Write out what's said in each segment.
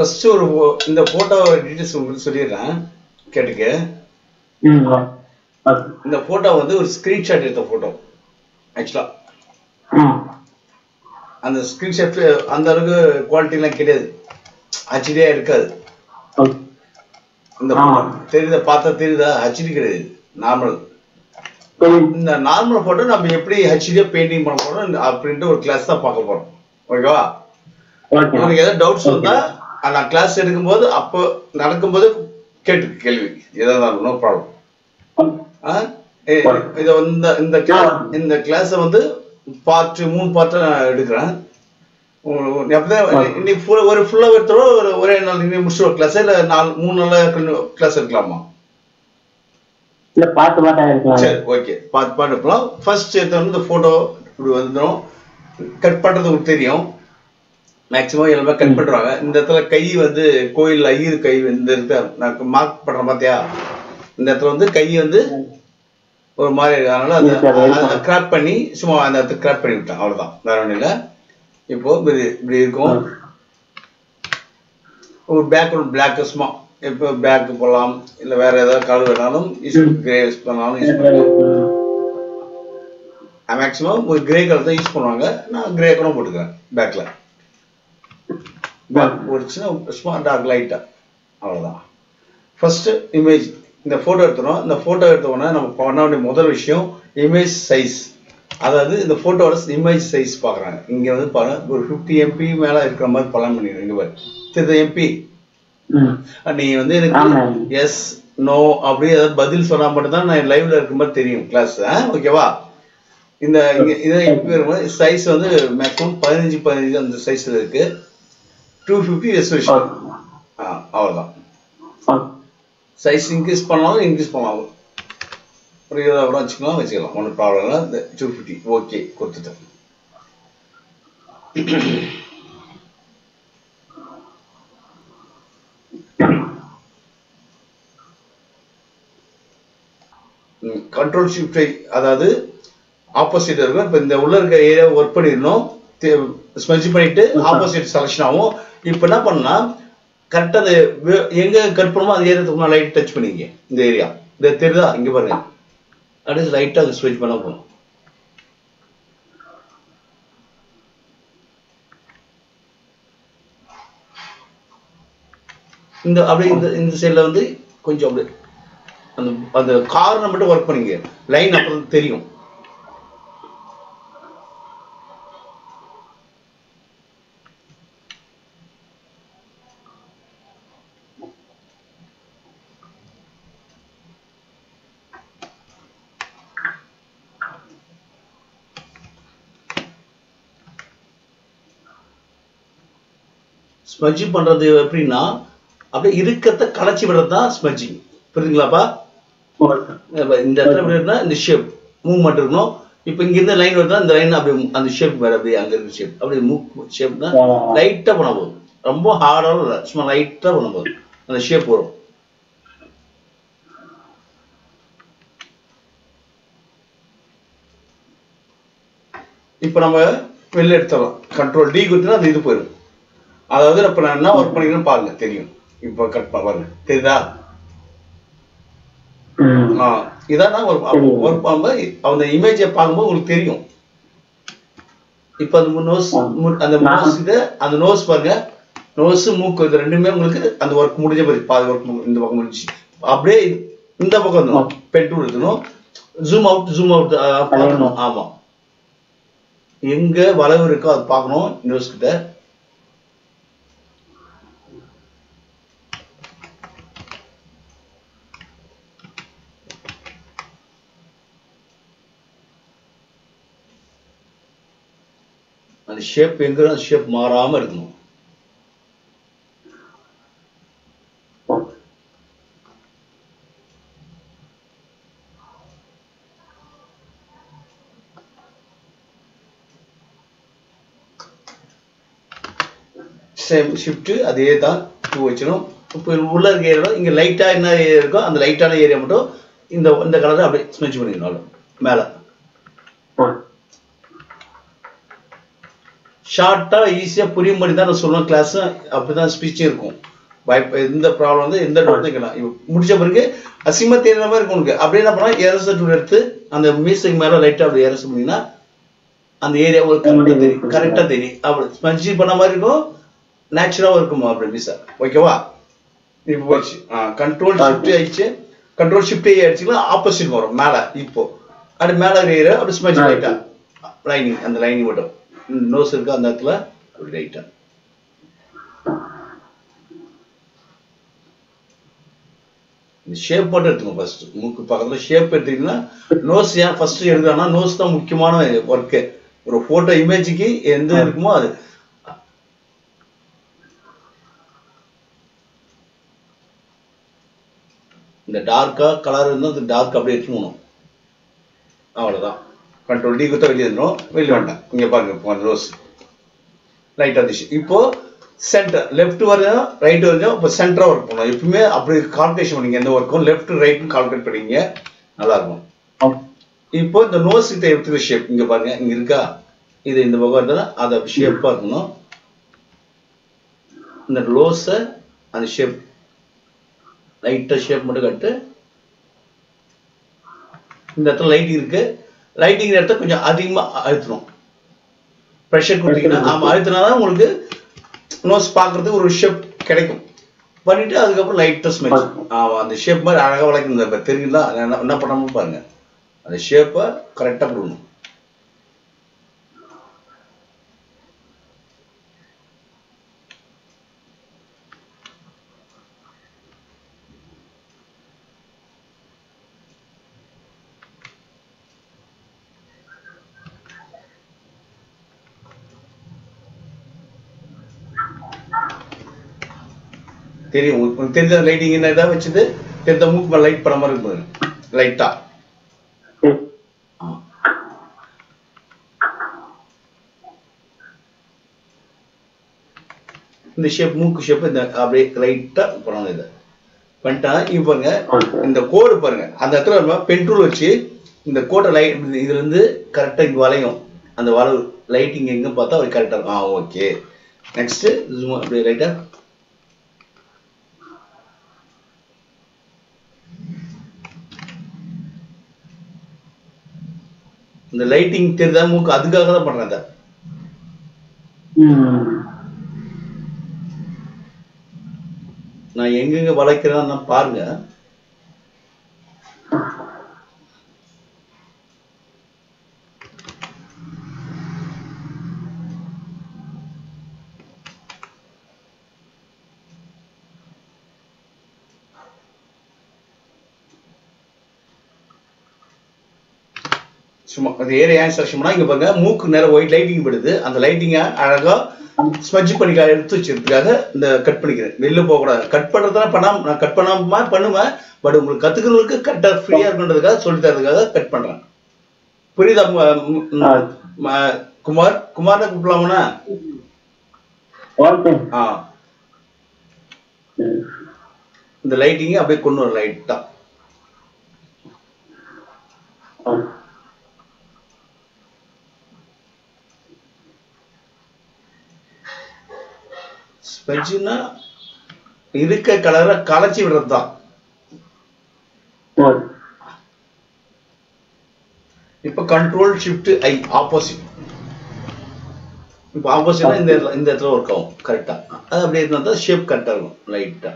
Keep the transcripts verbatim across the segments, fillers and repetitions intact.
First, in the photo details, in the photo, there is a screenshot of the photo. Actually, and the screenshot is quality like it is. Actually, I recall. The photo is the normal. The normal photo is a painting and print a class. Okay. Doubts on the and class no problem. In the class, in the class of the part to moon pattern. If you are full of a throw, or a class, and moon class and glamour. The part of what I have. Okay, part part of the first the photo cut part of the material. Maximum elbow cut part in the Kai with the coil, I hear Kai in the mark Patamatia. In the throne, the Kai and the or Maria crap penny, some other crap penny. Now, we go back on black smoke. If back to Polam, wherever color is grey, a maximum with grey color is Ponanga, now grey color backlight. But small dark light. First image in the photo, the photo mother issue, image size. Other than the photos, image size Pagra. In the fifty M P, Mala Kramer Palam, thirty M P. And even then, yes, no, every other Badil Sonamadan, I live at Kumaterium class. Okay, in the size of the maximum Paranji Paranji on the size of the two fifty resolution. All that size increase Panama, increase Panama. Regular branch now is one problem. The two fifty, okay, good. Control shift other opposite when the Uller area work put in no opposite selection. If Panapana cut the younger Karpuma, the area light touch in the area. The Thirda given that is light on the switch Panapon. In the in the cell on the conjob. And the car number to work on here. Line up on the Therium. Smudging under the Prina after Irikata Kalachibrata smudging. In the shape, movement or no, you can give the line with the line on the shape where the angle shape. Every move shape, light up on a Rumbo hard or small light up on the shape. If we let control D, good enough, the other upon now or putting a partner, tell you. If I cut power, tell that. Ah, this is our image of Palmo Ulterium. If the nose and the nose is there, and the nose burger, nose mook, the random and the work mood power in the workmanship. Upgrade in the Bogano, Petrol, zoom out, zoom out the Palano Ama. Younger, whatever you call Pagno, nose there. And shape finger and shape maramer. Same shift to Adeta to which you know, ruler area in a light and the light area in the one the color of it's measuring in all. Mala. ஷார்ட்டா ஈஸியா புரிய மாதிரி தான் நான் சொல்ற class அப்படிதான் speech இருக்கும். இந்த ப்ராப்ளம் வந்து இந்த டவுட் கேக்கலாம். முடிச்ச பிறகு அசிமா தேன மாதிரி இருக்கும் உங்களுக்கு. அப்படியே என்ன பண்ணா எரஸ் டூல் எடுத்து அந்த மீசிங் மேல லைட்டா அப்படி எரஸ் பண்ணீனா அந்த ஏரியா ஒரு கரெக்ட்டா தெரியும். கரெக்ட்டா தெரியும். அப்படி ஸ்பஞ்சி பண்ண மாதிரி இருக்கும். நேச்சுரலா இருக்கும் அப்படி சார். ஓகேவா? இப்போ போச்சு. கண்ட்ரோல் ஷிஃப்ட் ஆயிச்சு. கண்ட்ரோல் ஷிஃப்ட் ஏறிச்சுனா ஆப்போசிட் வரும் மேல. இப்போ அது மேல ஏரியா அப்படி ஸ்பஞ்சி லைட்டா லைனிங் அந்த லைனிங் வரும். நோஸ் இருக்கு அந்த இடத்துல அப்படி லைட்டா ஷேப் போட்டு எடுத்துக்கணும். ஃபர்ஸ்ட் மூக்கு பக்கத்துல ஷேப் எடுத்தீங்கன்னா நோஸ் ஏன் ஃபர்ஸ்ட் எடுக்கிறான்னா நோஸ் தான் முக்கியமான ஒர்க்கு. ஒரு போட்டோ இமேஜுக்கு எந்த இருக்குமோ அது இந்த டார்க்கா கலர் இருந்தால் அது டார்க் அப்படியே எடுத்துக்கணும். அவ்வளோதான். கண்ட்ரோல் டி குத்த வெளியே வந்துடும். வெளியே வேண்டாம். இங்கே பாருங்க ரோஸ் லைட்டாக இருந்துச்சு. இப்போ சென்டர் லெஃப்ட் வரையும் ரைட் வரையும் இப்போ சென்டராக ஒர்க் பண்ணலாம். எப்பவுமே அப்படி கால்குலேஷன் பண்ணிங்க எந்த ஒர்க்கும் லெஃப்ட் ரைட்னு கால்குலேட் பண்ணிங்க நல்லாயிருக்கும். இப்போ இந்த நோஸ் இதை எடுத்துக்கிற ஷேப் இங்கே பாருங்க இங்கே இருக்கா இது இந்த பக்கம் இருந்தாலும் அது அப்படி ஷேப்பாக இருக்கணும். இந்த நோஸை அந்த ஷேப் லைட்டாக ஷேப் மட்டும் கட்டு இந்த இடத்துல லைட் இருக்கு. லைட்டிங் இடத்த கொஞ்சம் அதிகமாக அழுத்தணும். ப்ரெஷர் கொடுத்தீங்கன்னா ஆமாம் அழுத்தினாதான் உங்களுக்கு நோஸ் பார்க்குறதுக்கு ஒரு ஷேப் கிடைக்கும். பண்ணிட்டு அதுக்கப்புறம் லைட்டாக ஸ்மெல் ஆமாம் அந்த ஷேப் மாதிரி அழகாக வளர்க்கணும். தெரியுங்களா? என்ன பண்ணாமல் பாருங்க அந்த ஷேப்பை கரெக்டாக போடணும். தெரியும் உங்களுக்கு தெரிஞ்ச லைட்டிங் என்ன இதாக வச்சுது தெரிஞ்ச மூக்கு லைட் பண்ண மாதிரி இருக்கும். லைட்டா இந்த ஷேப் மூக்கு ஷேப் இந்த அப்படியே லைட்டா பண்ணணும். இதை பண்ணிட்டா இப்போ பாருங்க இந்த கோடு பாருங்க அந்த இடத்துல பென் டூல் வச்சு இந்த கோடை லைட் இதுல இருந்து கரெக்டா இங்க வளையும். அந்த வள லைட்டிங் எங்க பார்த்தா அது கரெக்டா இருக்கும். ஆ ஓகே நெக்ஸ்ட் அப்படியே லைட்டா இந்த லைட்டிங் தெரிஞ்சா மூக்கு அதுக்காக தான் பண்றேன். அதை நான் எங்கெங்க வளைக்கிறேன்னா பாருங்க சும்மா அது ஏரியா செலக்ஷன் பண்ணா இங்க பாருங்க மூக்கு நேரம் ஒயிட் லைட்டிங் படுது. அந்த லைட்டிங்கை அழகா ஸ்மட்ஜ் பண்ணிக்க எடுத்து வச்சதுக்காக இந்த கட் பண்ணிக்கிறேன். வெளில போகக்கூடாது. கட் பண்றதுனா பண்ணாம நான் கட் பண்ணாம பண்ணுவேன். பட் உங்களுக்கு கத்துக்கிறவங்களுக்கு கரெக்டா ஃப்ரீயா இருக்குன்றதுக்காக சொல்லி தரதுக்காக கட் பண்றேன். புரியுதா? குமார் குமார் தான் கூப்பிடலாமண்ணா. ஆ இந்த லைட்டிங்க அப்படியே கொண்டு வரும் லைட் தான். ஸ்பஞ்சினா இருக்க கலரை கலச்சி விடுறது தான். இப்ப கண்ட்ரோல் ஷிஃப்ட் ஐ ஆப்போசிட். இப்ப ஆப்போசிட்னா இந்த இந்த இடத்துல ஒர்க் ஆகும் கரெக்டா. அது அப்படியே இருந்தா தான் ஷேப் கரெக்டா இருக்கும் லைட்டா.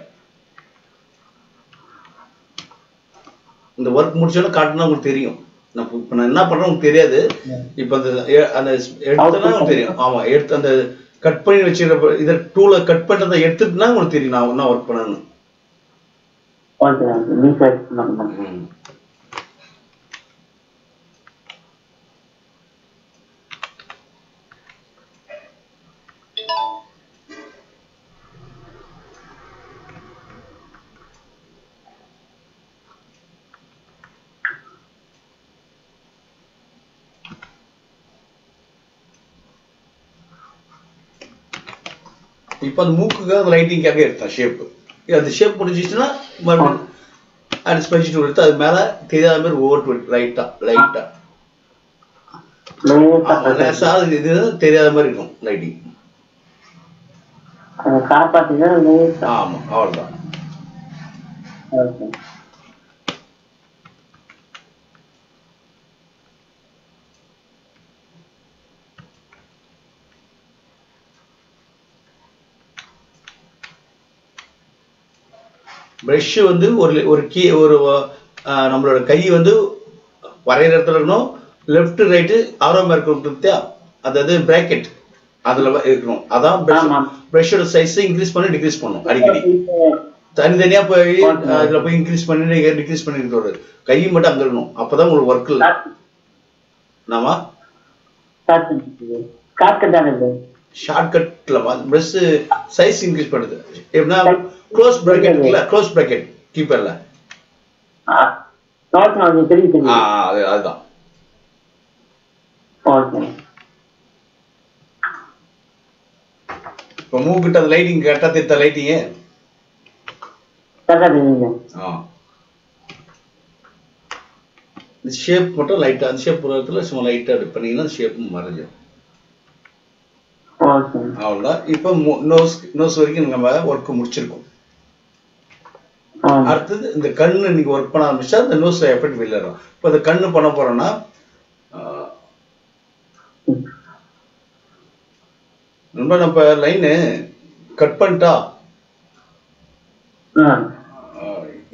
இந்த ஒர்க் முடிச்சோன்னா காட்டினா உங்களுக்கு தெரியும். நான் இப்ப நான் என்ன பண்றேன் உங்களுக்கு தெரியாது. இப்ப அந்த அந்த எடுத்தோன்னா தெரியும். ஆமா எடுத்து அந்த கட் பண்ணி வச்சுக்கிறப்ப இதை டூல கட் பண்றதை எடுத்துட்டுனா உங்களுக்கு தெரியும் நான் என்ன ஒர்க் பண்ணணும். இப்போ அந்த மூக்குக்கு அந்த லைட்டிங்காக எடுத்தான் ஷேப்பு. அந்த ஷேப் முடிஞ்சிச்சுன்னா மறுபடியும் அது ஸ்பெஷல் எடுத்து அது மேலே தெரியாத மாதிரி ஓவர் லைட்டாக லைட்டாக Brush வந்து ஒரு ஒரு கீ ஒரு நம்மளோட கை வந்து வரையற இடத்துல இருக்கணும் left right ஆரம் இருக்கும்ப்டியா அதாவது பிராக்கெட் அதுல இருக்கணும் அதான் பிரஷ் ஓட சைஸ் இன்கிரீஸ் பண்ணி டிக்ரீஸ் பண்ணனும் அடிக்கடி தனித்தனியா போய் அதுல போய் இன்கிரீஸ் பண்ணி டிக்ரீஸ் பண்ணிட்டு வர கை மட்டும் அங்க இருக்கணும் அப்பதான் உங்களுக்கு வர்க் இல்ல நாமா ஷார்ட் கட் தான இது ஷார்ட் கட்ல பிரஷ் சைஸ் இன்கிரீஸ் பண்ணுது எப்பனா close bracket இல்ல close bracket கீப்பர்ல ஆ ஷார்ட் நான் தெரியும் ஆ அதுதான் ஓகே இப்போ மூவ் கிட்ட லைட்டிங் கட்ட தெத்த லைட்டிங் கட்ட தெங்க ஆ இந்த ஷேப் மட்டும் லைட்டா அந்த ஷேப் புறத்துல சும்மா லைட்டா அடி பண்ணீங்கன்னா ஷேப் மறைஞ்சிடும் ஓகே அவ்ளோ இப்போ நோஸ் நோஸ் வரைக்கும் நம்ம வர்க் முடிச்சிருக்கோம் அடுத்து இந்த கண்ணு நீங்க வர்க் பண்ண ஆரம்பிச்சா அந்த நோஸ் எஃபெக்ட் வெளிய வரும் இப்போ அந்த கண்ணு பண்ண போறேன்னா நம்ம நம்ம லைன் கட் பண்ணிட்டா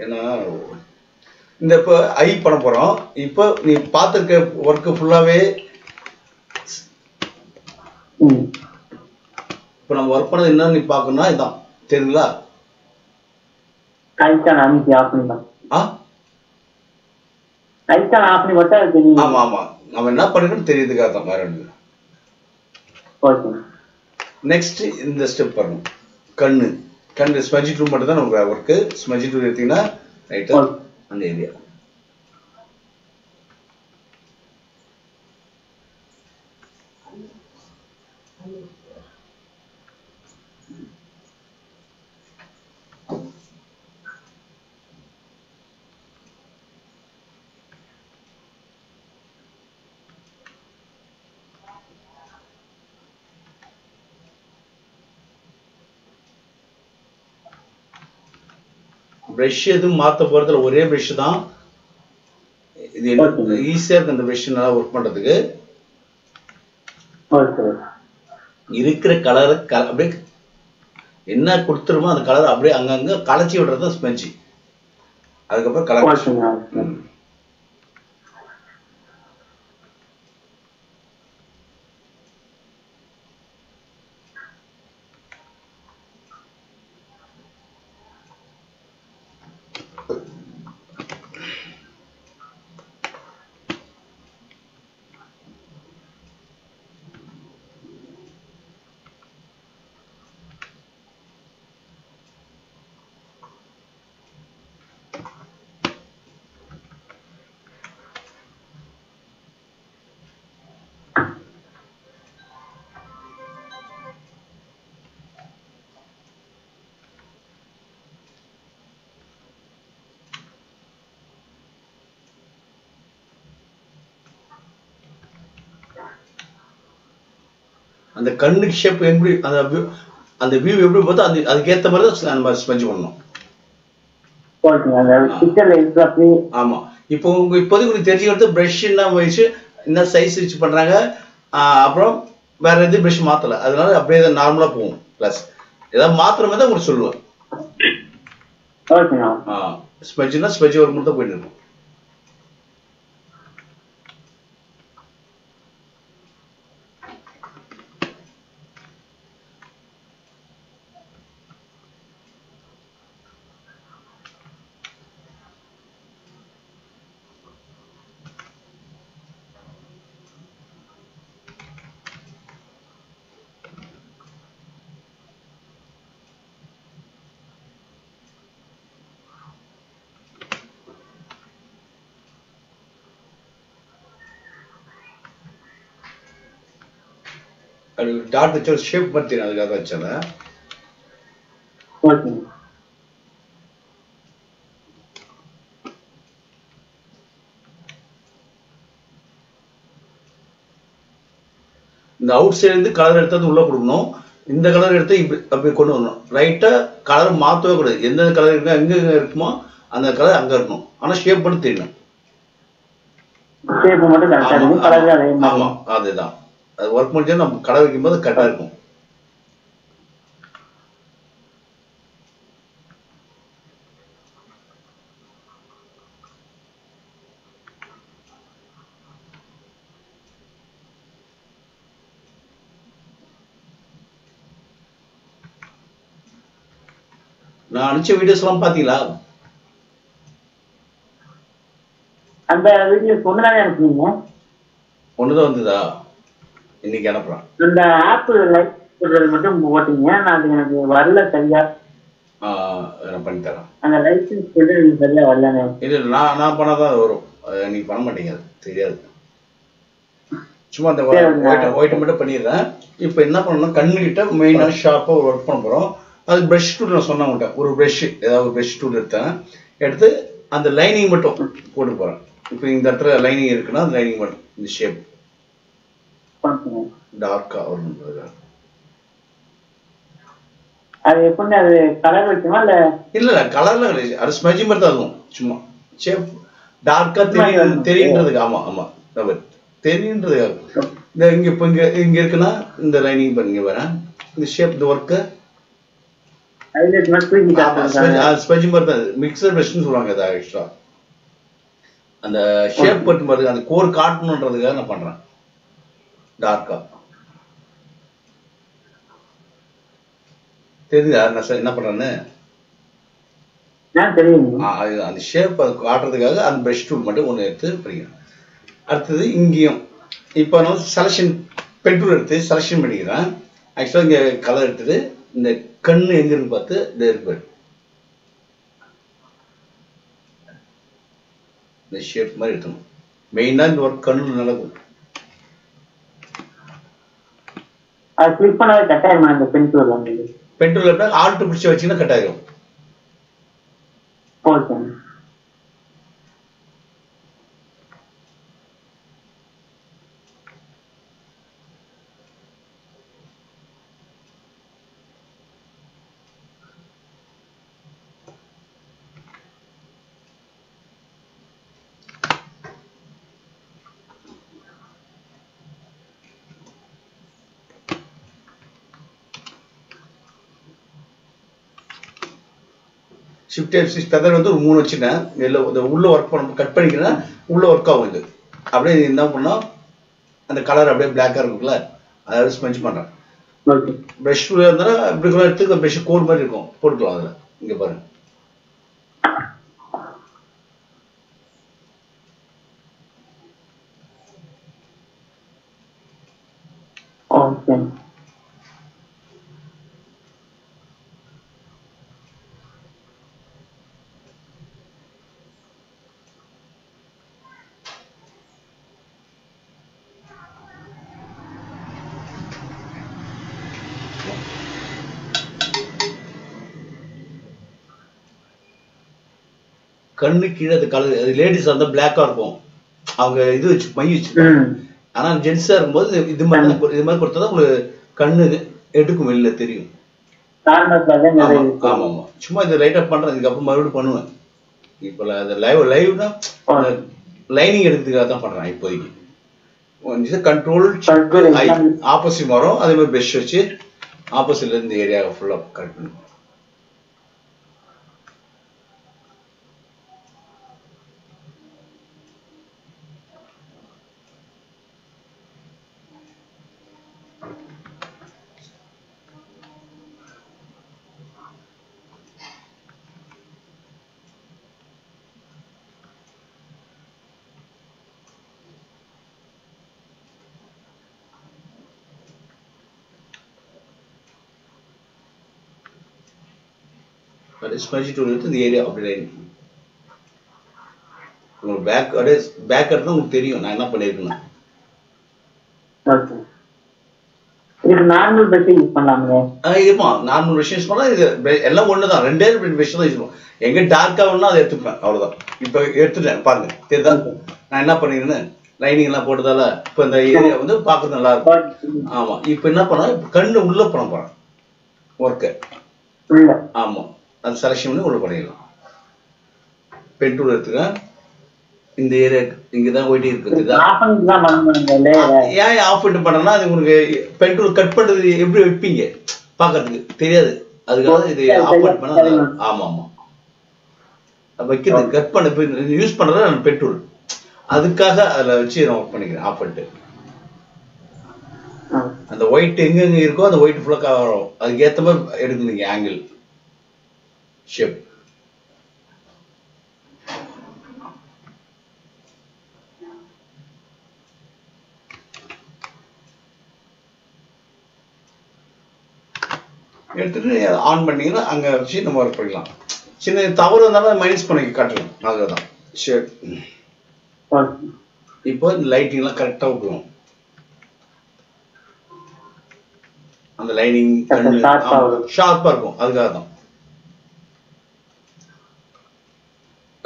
ஏனா இந்த இப்ப ஐ பண்ண போறோம் இப்போ நீ பாத்துக்க வர்க் ஃபுல்லாவே இப்போ நம்ம வர்க் பண்ணது என்ன நீ பார்க்கணும்னா இதான் தெரியுங்களா ஐகான் நாம क्या பண்ணா ஆ ஐகான் आपने बताया कि हां मामा நாம என்ன பண்ணனும் தெரியுதுக்கா தான் பாருங்க ஓகே நெக்ஸ்ட் இந்த ஸ்டெப் பண்ணனும் கண்ணு கண்ணு ஸ்மட்ஜ் டூல் மட்டும் தான் நமக்கு வர்க் ஸ்மட்ஜ் டூல் எடுத்தீங்கன்னா ரைட் அந்த ஏரியா Brush is மாத்த போறதுல ஒரே brush தான் இது ஈஸியா இருக்கு அந்த brush நல்லா வர்க் பண்றதுக்கு ஓகே இருக்கிற கலர் அப்படியே என்ன குடுத்துறோமோ அந்த கலர் அப்படியே அங்கங்க கலச்சி விடுறது தான் ஸ்மட்ஜ் அதுக்கு அப்புறம் கலர் அந்த கண்ணுக்கு ஷேப் எப்படி அந்த அந்த வியூ எப்படி பார்த்தா அது அதுக்கு ஏத்த மாதிரி தான் நம்ம ஸ்பஞ்ச் பண்ணனும் ஓகே அந்த பிக்சல் எக்ஸாக்ட்லி ஆமா இப்போ உங்களுக்கு இப்போது உங்களுக்கு தெரிஞ்சிருது பிரஷ் என்ன வைஸ் என்ன சைஸ் ரிச் பண்றாங்க அப்புறம் வேற எது பிரஷ் மாத்தல அதனால அப்படியே நார்மலா போவும் ப்ளஸ் ஏதா மாத்தறமே தான் உங்களுக்கு சொல்லுவேன் ஓகே ஆ ஸ்பஞ்ச்னா ஸ்பஞ்ச் ஒரு முறை போயிட்டு இருக்கும் डार्ट अच्छा शेप बनती है ना ज़्यादा अच्छा ना இந்த அவுட் சைடு கலர் எடுத்து உள்ள கொடுக்கணும். இந்த கலர் எடுத்து அப்படி கொண்டு வரணும். ரைட்டா கலர் மாற்றவே கூடாது. எந்த கலர் இருக்கா எங்க இருக்குமோ அந்த கலர் அங்க இருக்கணும். ஆனா ஷேப் மட்டும் தெரியணும். ஷேப் மட்டும் கரெக்டா இருக்கும். கலர் அதேதான். ஆமா அதேதான். அது வர்க் முடிஞ்சா நம்ம கலர் வைக்கும்போது கரெக்டா இருக்கும். நான் அனுப்பிச்ச வீடியோஸ் எல்லாம் பாத்தீங்களா? அந்த வீடியோஸ் ஒண்ணுதானே அனுப்புவீங்க? ஒண்ணுதான் வந்ததா? இன்னைக்கு அனுப்புறேன். இந்த ஆப் லைக் பண்றது மட்டும் போட்டீங்க. நான் அது எனக்கு வரல சரியா. நான் பண்ணி தரேன். அந்த லைசன்ஸ் சொல்றது சரியா வரலனே. இல்ல நான் நான் பண்ணாதான் வரும். நீங்க பண்ண மாட்டீங்க தெரியாது. சும்மா அந்த ஒயிட் ஒயிட் மட்டும் பண்ணிடுறேன். இப்போ என்ன பண்ணனும்? கண்ணுகிட்ட மெயினா ஷார்ப்பா வர்க் பண்ண போறோம். அது ப்ரஷ் டூல் நான் சொன்ன உங்கள்கிட்ட ஒரு ப்ரெஷ் ஏதாவது ஒரு ப்ரெஷ் டூல் எடுத்தேன். எடுத்து அந்த லைனிங் மட்டும் போட்டு போகிறேன். இப்போ இந்த இடத்துல லைனிங் இருக்குன்னா அந்த லைனிங் மட்டும் இந்த ஷேப் டார்க்காக வரும். அது எப்படி அது கலர் வைக்குமா? இல்லை இல்லை இல்லை கலர்லாம் கிடையாது. அது ஸ்மஜி மாதிரி தான் இருக்கும். சும்மா ஷேப் டார்க்காக தெரியும் தெரியுன்றதுக்கு. ஆமாம் ஆமாம் நம்ம தெரியுன்றதுக்காக இந்த இங்கே இப்போ இங்கே இங்கே இருக்குன்னா இந்த லைனிங் பண்ணிங்க வரேன். இந்த ஷேப் இந்த ஒர்க்கை ஐலட் மஸ்கிங் காட்டுறாங்க. அது ஸ்பஞ்ச் மாதிரி மிக்ஸர் பிரஷ்னு சொல்றாங்க. அது एक्स्ट्रा அந்த ஷேப் பட்டு மாதிரி அந்த கோர் காட்டணும்ன்றதுக்காக நான் பண்றேன். டார்க்கா தெரியுதா? நான் என்ன பண்றேன்னு நான் தெரியும். அந்த ஷேப் அது காட்றதுக்காக அந்த பிரஷ் டூல் மட்டும் ஒன்னு எடுத்து பிடிக்கிறேன். அடுத்து இங்கேயும் இப்போ நான் செலக்ஷன் பெட்ரோல் எடுத்து செலக்ஷன் பண்ணிக்கிறேன். एक्चुअली இங்க கலர் எடுத்து இந்த கண்ணு எங்க இருந்து பார்த்து தேர்பர் இந்த ஷேப் மாதிரி எடுக்கணும். மெயினா இந்த ஒர்க் கண்ணு நடக்கும். அது கிளிக் பண்ணாலே கட் ஆகும். அந்த பென் டூல் வந்து பென் டூல் அப்படியே ஆல்ட் பிடிச்சு வச்சீங்கன்னா கட் ஆகும். Okay shift F six feather வந்து ஒரு மூணு வச்சுட்டேன். இல்லை உள்ள ஒர்க் பண்ண கட் பண்ணிக்கிறேன். உள்ள ஒர்க் ஆகும். இது அப்படியே என்ன பண்ணால் அந்த கலர் அப்படியே பிளாக்காக இருக்குல்ல, அதாவது ஸ்மெஞ்ச் பண்ணுறேன். ப்ரெஷ் இருந்தாலும் இப்படி கூட எடுத்து ப்ரெஷ் கோர் மாதிரி இருக்கும் போட்டுக்கலாம். அதில் இங்கே பாருங்கள் கண்ணு கீழே அது கலர். அது லேடிஸாக இருந்தால் பிளாக்காக இருக்கும். அவங்க இது வச்சு மை வச்சுருக்காங்க. ஆனால் ஜென்ஸாக இருக்கும்போது இது மாதிரி இது மாதிரி கொடுத்தா தான் உங்களுக்கு கண்ணு எடுக்கும் வெளில தெரியும். ஆமாம் ஆமாம். சும்மா இது ரைட்டப் பண்ணுறேன். இதுக்கப்புறம் மறுபடியும் பண்ணுவேன். இப்போ அது லைவ் லைவ்னா லைனிங் எடுக்கிறதுக்காக தான் பண்ணுறேன். இப்போதைக்கு கொஞ்சம் கண்ட்ரோல் ஆப்போசிட் வரும். அதே மாதிரி ப்ரெஷ் வச்சு ஆப்போசிட்ல இந்த ஏரியாவை ஃபுல்லாக கரெக்ட் பண்ணுவோம். ஸ்பஞ்ச் டூல் எடுத்து இந்த ஏரியா அப்படி லைன் உங்களுக்கு பேக் அப்படியே பேக் எடுத்து உங்களுக்கு தெரியும் நான் என்ன பண்ணியிருக்கேன்னா. இது நார்மல் ப்ரெஷ் யூஸ் பண்ணலாமா? ஆ இதுமா நார்மல் ப்ரெஷ் யூஸ் பண்ணலாம். இது எல்லாம் ஒன்று தான். ரெண்டே ரெண்டு ப்ரெஷ் தான் யூஸ் பண்ணுவோம். எங்கே டார்க்காக ஒன்றுனா அதை எடுத்துப்பேன் அவ்வளோதான். இப்போ எடுத்துட்டேன் பாருங்கள் தெரியுதா நான் என்ன பண்ணிருந்தேன். lining எல்லாம் போட்டதால இப்ப இந்த ஏரியா வந்து பாக்க நல்லா இருக்கு. ஆமா. இப்போ என்ன பண்ணோம்? கண்ணு உள்ள போறோம் போறோம். வர்க். ஆமா. அந்த செலக்ஷன் பண்ணி உள்ள பண்ணிடலாம். பென் டூல் எடுத்துங்க. இந்த ஏரியா இங்க தான் ஓடி இருக்குது. ஆஃப் பண்ணலாம் பண்ணுங்களே. ஏன் ஆஃப் பண்ணனா அது உங்களுக்கு பென் டூல் கட் பண்றது எப்படி வைப்பீங்க? பாக்கிறதுக்கு தெரியாது. அதுக்காக இது ஆஃப் பண்ணா ஆமா ஆமா. வைக்கிறது கட் பண்ணி யூஸ் பண்றது நான் பென் டூல். அதுக்காக அத வச்சு நான் பண்ணிக்கிறேன் ஆஃப் பண்ணிட்டு. அந்த ஒயிட் எங்க எங்க இருக்கோ அந்த ஒயிட் ஃபுல்லா கவர் ஆகும். அதுக்கு ஏத்த மாதிரி எடுக்குங்க ஆங்கிள் ஷேப். எடுத்துட்டு ஆன் பண்ணீங்கன்னா அங்க வச்சு நம்ம ஒர்க் பண்ணிக்கலாம். சின்ன தவறு இருந்தாலும் மைனஸ் பண்ணி காட்டலாம். அதுதான் சரி. இப்போ லைட்டிங்லாம் கரெக்டா விடுவோம். அந்த லைனிங் ஷார்ப்பா இருக்கும். அதுக்காக தான்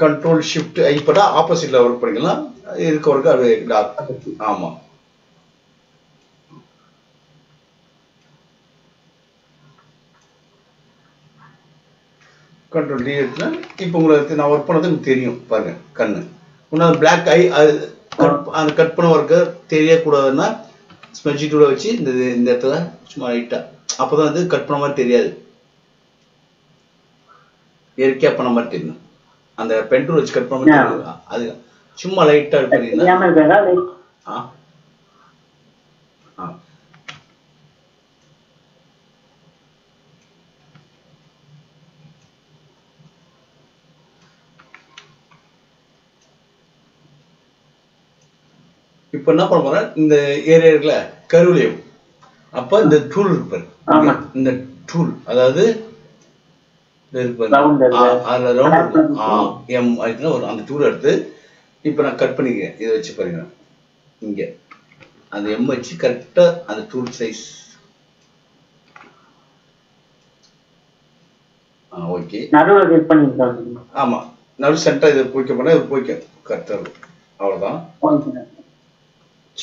கண்ட்ரோல் ஷிஃப்ட் ஐப்படா ஆப்போசிட்ல ஒர்க் பண்ணிக்கலாம். இருக்க ஒர்க் அது டார்க். ஆமா கண்ட்ரோல் டிஎட்னா இப்போ உங்களுக்கு நான் ஒர்க் பண்ணது உங்களுக்கு தெரியும். பாருங்க கண்ணு உன்னால் பிளாக் ஐ அந்த கட் பண்ண ஒர்க்கு தெரியக்கூடாதுன்னா ஸ்மெஜி டூல வச்சு இந்த இந்த இடத்துல சும்மா லைட்டாக அப்போதான் வந்து கட் பண்ண மாதிரி தெரியாது, இயற்கையாக பண்ண மாதிரி தெரியும். அந்த பென் டூல் வச்சு கட் பண்ண மாதிரி தெரியும். அது சும்மா லைட்டாக பண்ணிங்கன்னா ஆ இப்போ என்ன பண்ண போறேன் இந்த ஏரியாக்குள்ள கருவிலையும் அப்போ இந்த டூல் இருப்பார். இந்த டூல் அதாவது அந்த டூல் எடுத்து இப்போ நான் கட் பண்ணிக்கிறேன். இதை வச்சு பாருங்க இங்க அந்த எம் வச்சு கரெக்டா அந்த டூல் சைஸ். ஓகே ஆமா நடு சென்டா இதை போய்க்க போனா இது போய்க்க கரெக்டா இருக்கும். அவ்வளவுதான்.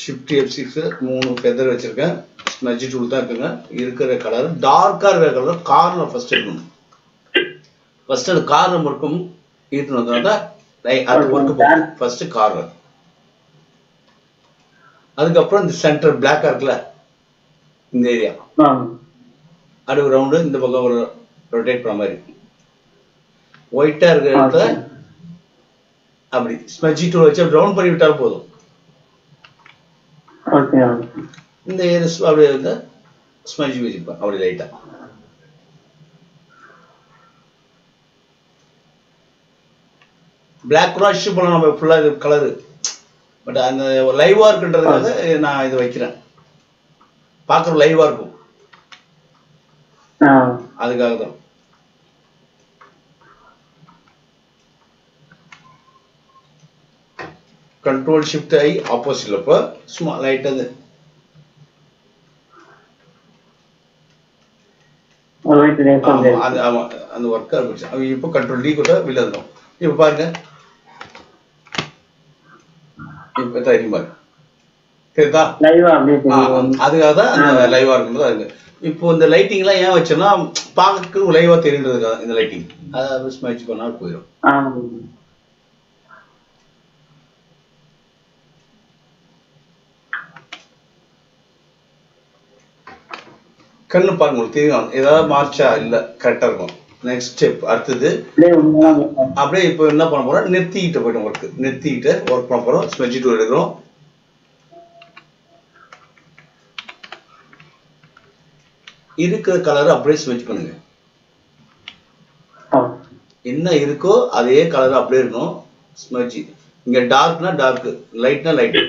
Shift F six மூணு ஃபெதர் வச்சிருக்கேன். ஸ்மட்ஜ் டூல் தான் இருக்குங்க. இருக்கிற கலர் டார்க்கா இருக்கிற கலர் கார்ல ஃபர்ஸ்ட் எடுக்கணும். ஃபர்ஸ்ட் அந்த கார் நம்ம இருக்கும் ஈட்டனதால அது ஒர்க் போகும். ஃபர்ஸ்ட் கார் அதுக்கப்புறம் இந்த சென்டர் பிளாக்கா இருக்குல்ல இந்த ஏரியா அது ரவுண்டு இந்த பக்கம் ஒரு ரொட்டேட் பண்ண மாதிரி ஒயிட்டா இருக்கிற இடத்துல அப்படி ஸ்மட்ஜ் டூல் வச்சு ரவுண்ட் பண்ணி விட்டால் போதும். இந்த அப்படியே வந்து ஸ்மட்ஜ் வச்சுப்பேன். அப்படி லைட்டா பிளாக் ராஷ் போல நம்ம ஃபுல்லா இது கலரு பட் அந்த லைவா இருக்குன்றதுக்காக நான் இதை வைக்கிறேன். பார்க்குற லைவா இருக்கும் அதுக்காக தான். கண்ட்ரோல் ஷிஃப்ட் ஐ ஆப்போசிட்ல போ சும்மா லைட்டா அந்த அந்த வர்க் ஆரம்பிச்சு அவங்க இப்போ கண்ட்ரோல் டி கூட விலந்தோம். இப்போ பாருங்க இப்போ டைம் பாருங்க தெரியுதா லைவா அதுக்காக தான் அந்த லைவா இருக்கும்போது அது இப்போ இந்த லைட்டிங்லாம் ஏன் வச்சோம்னா பார்க்கறதுக்கு லைவா தெரியுன்றதுக்காக இந்த லைட்டிங் அதை ஸ்மைச் பண்ணால் போயிடும். கண்ணு பாருங்க உங்களுக்கு தெரியும் ஏதாவது மார்ச்சா இல்ல கரெக்டா இருக்கும். நெக்ஸ்ட் ஸ்டெப் அடுத்தது அப்படியே இப்போ என்ன பண்ண போறோம் நிறுத்திக்கிட்டு போயிட்டோம். ஒர்க் நிறுத்திக்கிட்டு ஒர்க் பண்ண போறோம். ஸ்மெட்ஜ் டூல் எடுக்கிறோம். இருக்கிற கலர் அப்படியே ஸ்மெட்ஜ் பண்ணுங்க. என்ன இருக்கோ அதே கலர் அப்படியே இருக்கணும். ஸ்மெட்ஜ் இங்க டார்க்னா டார்க் லைட்னா லைட்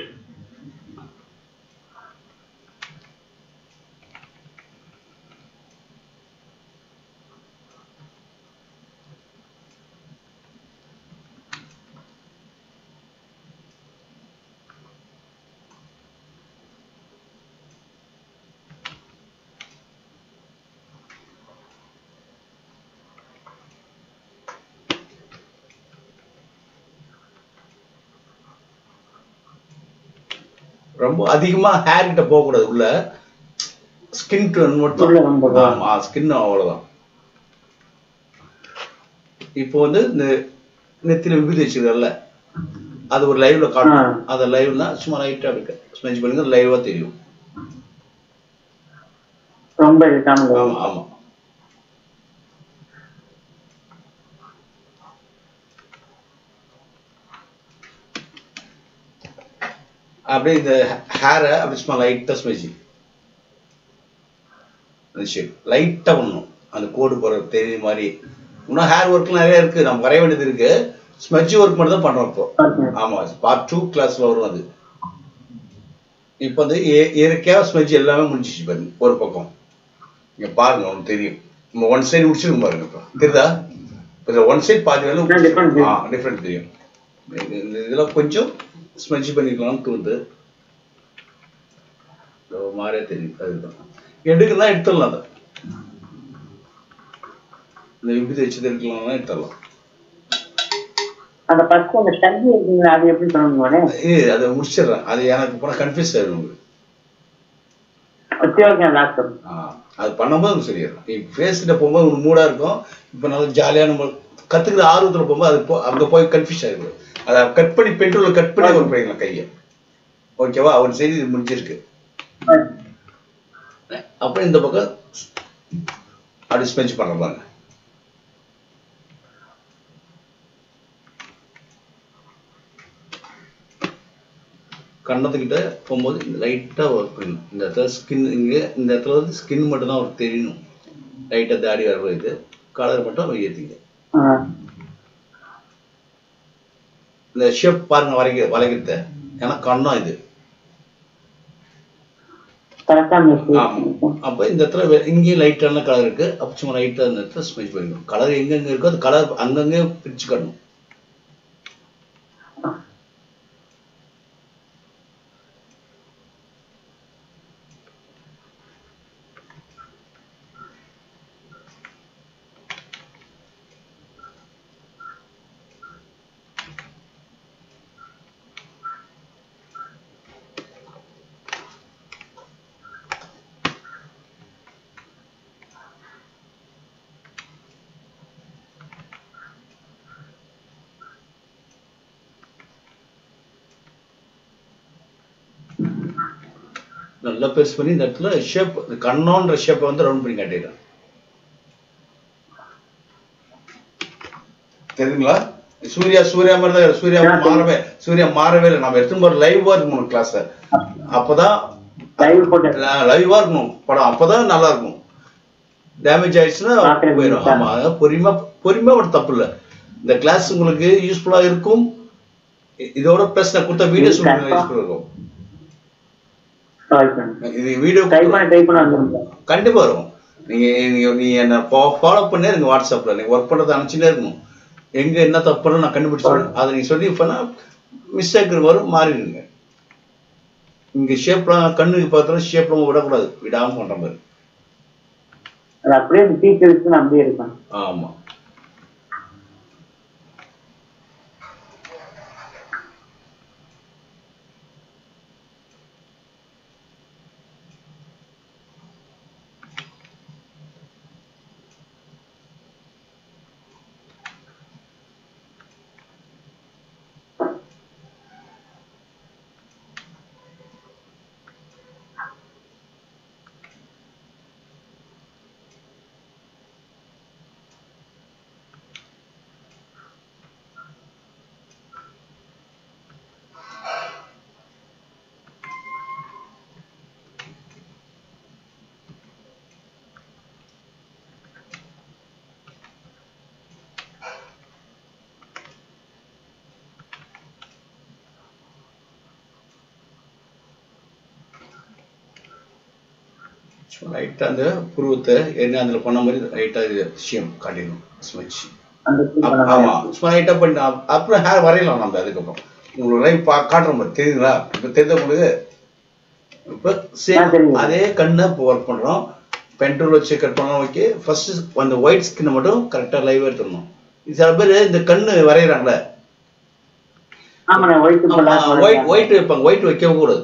ரொம்ப அதிகமா ஹேர் கிட்ட போக கூடாது உள்ள ஸ்கின் டோன் மட்டும் ஆமா ஸ்கின் அவ்வளவுதான் இப்போ வந்து நெத்தில விபூதி வச்சிருக்கல்ல அது ஒரு லைவ்ல காட்டுறோம் அது லைவ்ல சும்மா லைட்டா இருக்கு ஸ்மெஞ்ச் பண்ணுங்க லைவா தெரியும் ரொம்ப காணுங்க ஆமா ஆமா அப்படியே இந்த ஹேர் அப்படியே சும்மா லைட்டா ஸ்மெஞ்ச் லைட்டா பண்ணணும் அந்த கோடு போற தெரிஞ்ச மாதிரி இன்னும் ஹேர் ஒர்க் நிறைய இருக்கு நம்ம வரைய வேண்டியது இருக்கு ஸ்மெட்ச் ஒர்க் மட்டும் தான் பண்றோம் இப்போ ஆமா பார்ட் டூ கிளாஸ்ல வரும் அது இப்போ வந்து இயற்கையா ஸ்மெட்ச் எல்லாமே முடிஞ்சிச்சு பாருங்க ஒரு பக்கம் இங்க பாருங்க உங்களுக்கு தெரியும் நம்ம ஒன் சைடு முடிச்சிருக்கோம் பாருங்க இப்போ தெரியுதா இப்போ ஒன் சைடு பாதி வேலை டிஃப்ரெண்ட் தெரியும் இதெல்லாம் கொஞ்சம் ஸ்மெட்ச் பண்ணிக்கலாம்னு தோணுது மாறியே தெரியும் அதுதான் எடுக்குன்னா எடுத்துடலாம் அதை இந்த இப்படி வச்சு எடுக்கலாம்னா எடுத்துடலாம் அந்த பஸ்க்கு அந்த தண்ணி இருக்குங்க அது எப்படி பண்ணுவானே ஏய் அத முடிச்சறேன் அது எனக்கு போற கன்ஃபியூஸ் ஆயிடும் அது ஓகே லாஸ்ட் அது பண்ணும்போது சரியா இருக்கு ஃபேஸ்ல போகும்போது ஒரு மூடா இருக்கும் இப்போ நல்ல ஜாலியா நம்ம கத்துக்கிற ஆர்வத்துல போகும்போது அது அங்க போய் கன்ஃபியூஸ் ஆயிடும் அத கட் பண்ணி பென்ட்ரோல கட் பண்ணி ஒரு போறீங்க கைய ஓகேவா ஒரு சைடு முடிஞ்சிருக்கு அப்புறம் இந்த பக்கம் அடி ஸ்பெஞ்ச் பண்ணலாம் பாருங்க கண்ணத்துக்கிட்ட போகும்போது லைட்டா ஒர்க் பண்ணணும் இந்த இடத்துல ஸ்கின் இங்கே இந்த இடத்துல வந்து ஸ்கின் மட்டும் தான் அவருக்கு தெரியணும் லைட்டா தாடி வர இது கலர் மட்டும் அவங்க ஏற்றிங்க இந்த ஷேப் பாருங்க வரைக்க வளைக்கிறத ஏன்னா கண்ணம் இது அப்போ இந்த இடத்துல இங்கேயும் லைட்டான கலர் இருக்கு அப்போ சும்மா லைட்டாக இந்த இடத்துல ஸ்மெச் பண்ணிக்கணும் கலர் எங்கெங்க இருக்கோ அது கலர் அங்கங்கே பிரிச்சு காட்டணும் நல்லா பேஸ் பண்ணி இந்த இடத்துல ஷேப் கண்ணோன்ற ஷேப்பை வந்து ரவுண்ட் பண்ணி காட்டிடுறேன் தெரியுங்களா சூர்யா சூர்யா மாதிரி தான் சூர்யா மாறவே சூர்யா மாறவே இல்லை நம்ம எடுத்துன்னு போற லைவா இருக்கணும் கிளாஸ் அப்பதான் லைவா இருக்கணும் படம் அப்பதான் நல்லா இருக்கும் டேமேஜ் ஆயிடுச்சுன்னா போயிடும் ஆமா பொறுமையா பொறுமையா ஒரு தப்பு இல்லை இந்த கிளாஸ் உங்களுக்கு யூஸ்ஃபுல்லா இருக்கும் இதோட பிளஸ் நான் கொடுத்த வீடியோஸ் உங்களுக்கு யூஸ்ஃபுல்லா இருக்கும் இது வீடியோ டைப் பண்ணி டைப் பண்ண வந்துரும் கண்டிப்பா வரும் நீங்க நீங்க என்ன ஃபாலோ பண்ணி எனக்கு வாட்ஸ்அப்ல நீங்க வர்க் பண்றது அனுப்பிச்சிட்டே இருக்கணும் எங்க என்ன தப்பு பண்ணா நான் கண்டுபிடிச்சிடுறேன் அதை நீங்க சொல்லி பண்ணா மிஸ்டேக் வரும் மாறிடுங்க இங்க ஷேப்ல கண்ணுக்கு பார்த்தா ஷேப்ல விட கூடாது விடாம பண்ற மாதிரி அது அப்படியே டீச்சர்ஸ்க்கு அப்படியே இருக்கும் ஆமா லைட்டா அந்த புருவத்தை என்ன அதுல பண்ண மாதிரி லைட்டா விஷயம் காட்டிடும் ஸ்மெட்ச் ஆமா ஸ்மைட்டா பண்ணி அப்புறம் ஹேர் வரையலாம் நம்ம அதுக்கப்புறம் உங்களுக்கு லைவ் காட்டுற மாதிரி தெரியுங்களா இப்போ தெரிஞ்ச உங்களுக்கு இப்போ சேம் அதே கண்ணை இப்போ ஒர்க் பண்ணுறோம் பென்ட்ரோல் வச்சு கட் பண்ணலாம் ஓகே ஃபர்ஸ்ட் அந்த ஒயிட் ஸ்கின்னை மட்டும் கரெக்டாக லைவ் எடுத்துடணும் சில பேர் இந்த கண்ணு வரைகிறாங்களே ஒயிட் வைப்பாங்க ஒயிட் வைக்க கூடாது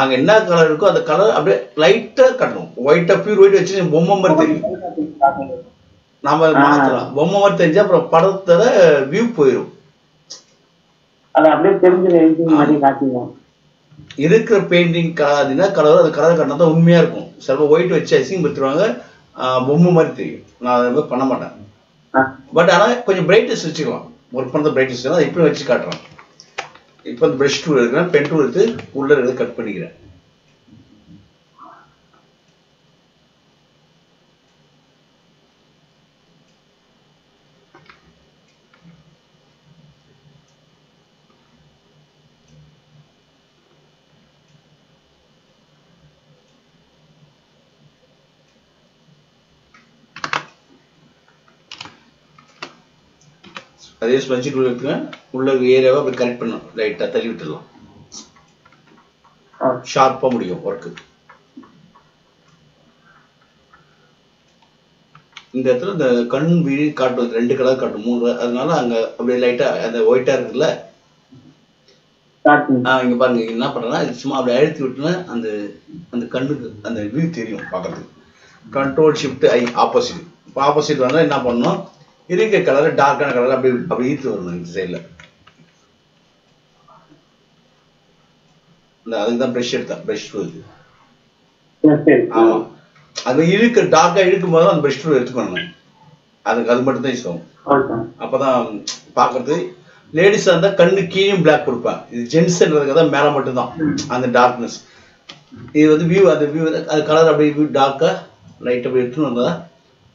அங்க என்ன கலர் இருக்கோ அந்த கலர் அப்படியே லைட்டா கட்டணும். ஒயிட் பியூர் ஒயிட் வச்சு பொம்மை மாதிரி தெரியும். நாம மாத்தலாம். பொம்மை மாதிரி தெரிஞ்சா அப்புறம் படத்துல வியூ போயிடும். அது அப்படியே தெரிஞ்சு மாதிரி காட்டுவோம். இருக்கிற பெயிண்டிங் கலர்னா கலர் அந்த கலர் கட்டினா தான் உண்மையா இருக்கும். சில ஒயிட் வச்சு அசிங்கப்படுத்துவாங்க, பொம்மை மாதிரி தெரியும். நான் அதை பண்ண மாட்டேன். பட் ஆனா கொஞ்சம் பிரைட்னஸ் வச்சுக்கலாம். ஒர்க் பண்ணுறது பிரைட்னஸ் அதை இப்படி வச்சு காட்டுறேன். இப்போ அந்த ப்ரஷ் டூல் எடுக்கிறேன், பென் டூல் எடுத்து உள்ள இருந்து கட் பண்ணிக்கிறேன். அதே ஸ்பஞ்சி டூல் எடுத்துக்கேன், உள்ள ஏரியாவை அப்படி கரெக்ட் பண்ணணும், லைட்டாக தள்ளி விட்டுடலாம், ஷார்ப்பாக முடியும் ஒர்க்கு. இந்த இடத்துல இந்த கண் வீழி காட்டும், ரெண்டு கலர் காட்டும், மூணு, அதனால அங்கே அப்படியே லைட்டாக அந்த ஒயிட்டாக இருக்குல்ல, இங்கே பாருங்க, என்ன பண்ணுறேன்னா சும்மா அப்படி அழுத்தி விட்டுனா அந்த அந்த கண்ணுக்கு அந்த வியூ தெரியும் பார்க்குறதுக்கு. Control shift I opposite. இப்போ ஆப்போசிட் வந்தால் என்ன பண்ணணும், இருக்கிற கலர் டார்க்கான கலர் அப்படி அப்படி ஈர்த்து வரணும் இந்த சைடில். அதுக்கு தான் ப்ரெஷ் எடுத்தேன், ப்ரெஷ் டூல். ஆமாம், அது இழுக்க டார்க்காக இழுக்கும் போது அந்த ப்ரெஷ் டூல் எடுத்து பண்ணணும். அதுக்கு அது மட்டும் தான் யூஸ் ஆகும். அப்போ தான் பார்க்கறது. லேடிஸாக இருந்தால் கண்ணு கீழே பிளாக் கொடுப்பேன், இது ஜென்ஸுன்றதுக்கு தான் மேலே மட்டும்தான் அந்த டார்க்னஸ். இது வந்து வியூ, அந்த வியூ அது கலர் அப்படி வியூ டார்க்காக லைட் அப்படி எடுத்துன்னு வந்தால்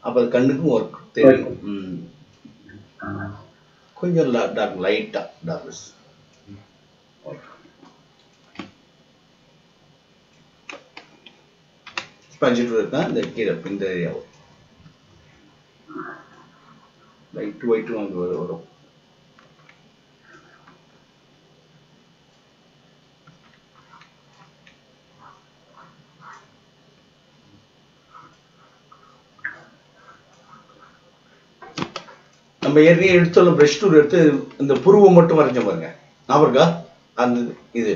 அப்போ அது கண்ணுக்கும் ஒர்க் தெரியும். ம், கொஞ்சம் டார்க் லைட்டாக டார்க்னஸ். ஸ்பஞ்சிட்டு இருக்கேன் இந்த கீழே இந்த ஏரியாவை லைட்டு ஒயிட்டு அங்கே வரும். நம்ம ஏற்கனவே எடுத்துள்ள ப்ரெஷ் டூல் எடுத்து இந்த புருவை மட்டும் வரைஞ்ச பாருங்க, நான் இருக்கா அந்த இது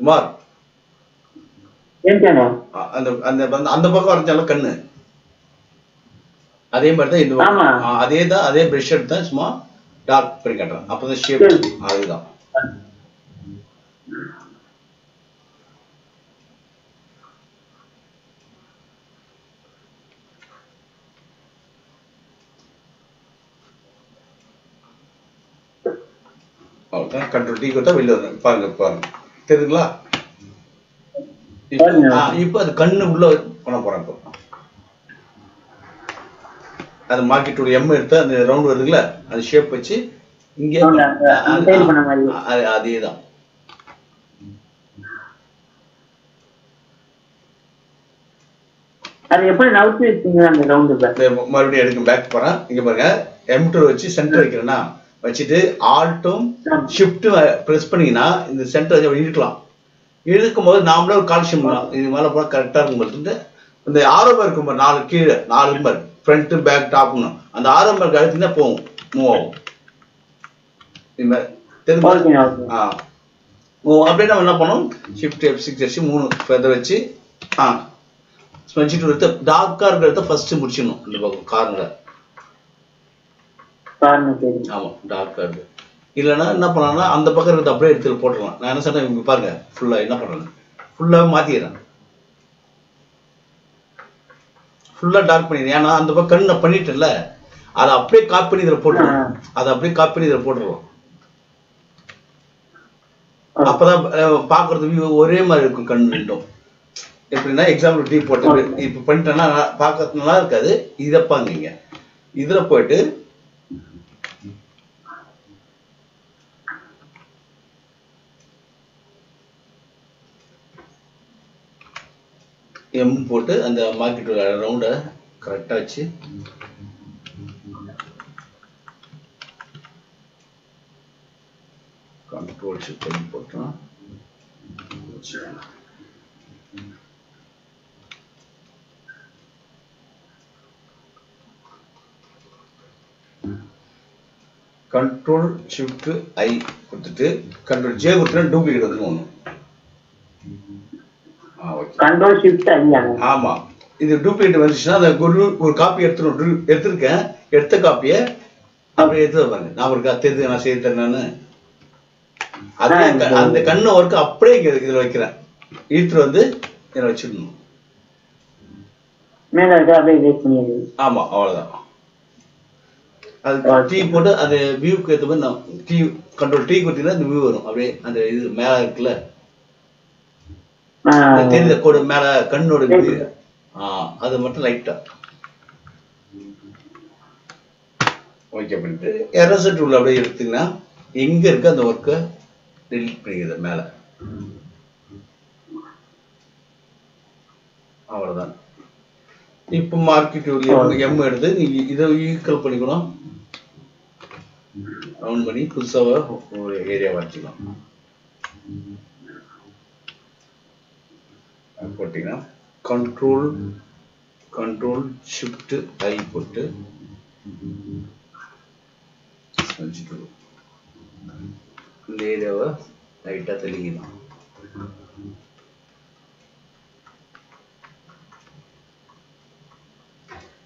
குமார் அந்த அந்த அந்த பக்கம் வரைஞ்சாலும் கண்ணு அதே மாதிரி தான். இந்த அதே தான், அதே ப்ரெஷ் எடுத்தான் சும்மா டார்க் பண்ணி காட்டுறேன். அப்போதான் ஷேப் அதுதான். அவ்வளோதான். கண்ட்ரோல் டீ கொடுத்தா வெளில வரும். பாருங்க பாருங்க தெரியுதுங்களா? இப்போ அது கண்ணு உள்ள பண்ண போறேன். இப்போ அது மார்க்கெட்டோட எம் எடுத்து அந்த ரவுண்ட் வருதுங்களா, அது ஷேப் வச்சு இங்கே அதே தான். மறுபடியும் எடுக்கும் பேக் போறேன். இங்க பாருங்க எம் டூ வச்சு சென்டர் வைக்கிறேன்னா வச்சுட்டு ஆல்ட்டும் ஷிஃப்ட்டும் ப்ரெஸ் பண்ணிங்கன்னா இந்த சென்டர் வச்சு அப்படி இழுக்கலாம். இழுக்கும் போது நாமளே ஒரு கால்சியம் இது மேலே போனால் கரெக்டாக இருக்கும் போது இந்த ஆரோபா இருக்கும் நாலு கீழே நாலு நம்பர் ஃப்ரண்ட்டு பேக் டாப்னு அந்த ஆரோபாக்கு அழுத்தினா போகும், மூவ் ஆகும். இது மாதிரி தெரிஞ்சு ஆ அப்படியே நம்ம என்ன பண்ணோம், ஷிஃப்ட் எஃப் சிக்ஸ் வச்சு மூணு ஃபெதர் வச்சு ஆ ஸ்பஞ்சிட்டு எடுத்து டார்க்காக இருக்கிறத ஃபஸ்ட்டு முடிச்சிடணும். இந்த பக்கம் கார்னரை ஆமாம் டார்க்காக இருக்குது, இல்லைன்னா என்ன பண்ணலாம்னா அந்த பக்கம் இருக்கிறது அப்படியே எடுத்து போட்டுடலாம். நான் என்ன சொன்னேன், இவங்க பாருங்க ஃபுல்லாக என்ன பண்ணுறேன், ஃபுல்லாக மாற்றிடுறேன், ஃபுல்லாக டார்க் பண்ணிடுறேன். ஏன்னா அந்த பக்கம் கண்ணு நான் பண்ணிட்டேன்ல, அதை அப்படியே காப்பி பண்ணி இதில் போட்டுருவோம். அதை அப்படியே காப்பி பண்ணி இதில் போட்டுருவோம். அப்போ தான் பார்க்குறது வியூ ஒரே மாதிரி இருக்கும். கண் ரெண்டும் எப்படின்னா எக்ஸாம்பிள் டீ போட்டு இப்போ பண்ணிட்டேன்னா பார்க்கறது நல்லா இருக்காது. இதை பாருங்க, இதில் போயிட்டு எம் போட்டு அந்த மார்க்கெட் ரவுண்டை கரெக்டாக வச்சு கண்ட்ரோல் ஷிஃப்ட் போட்டோம். கண்ட்ரோல் ஷிஃப்ட் ஐ கொடுத்துட்டு கண்ட்ரோல் ஜே கொடுத்துனா டூப்ளிகேட் வந்து ஒன்று Control shift Ama. This duplicate one copy copy அந்த அந்த கண்ண வர்க்க அப்படியே இதுல வைக்கிறேன் ஈத்ர வந்து என்ன வச்சிடணும் மேல அது அப்படியே வெயிட் பண்ணிடு ஆமா அவ்வளவுதான் அது டீ போட்டு அது வியூக்கு ஏத்துறது நான் டீ கண்ட்ரோல் டீ குத்தினா அந்த வியூ வரும் அப்படியே அந்த இது மேல இருக்குல தெரியுது கோடு மேல கண்ணோட அது மட்டும் லைட்டா ஓகே பண்ணிட்டு எரசர் டூல் அப்படியே எடுத்துனா எங்க இருக்கு அந்த வர்க்க delete பண்ணிடுது மேல அவ்வளவுதான் இப்போ மார்க்கெட் யூல M எடுத்து நீங்க இத ஈக்குவல் பண்ணிக்கணும் ரவுண்ட் பண்ணி புதுசா ஒரு ஏரியா வச்சிடலாம் போட்டீங்கன்னா control control shift I போட்டு செஞ்சிடுங்க ले जावा लाइट आते लेंगे ना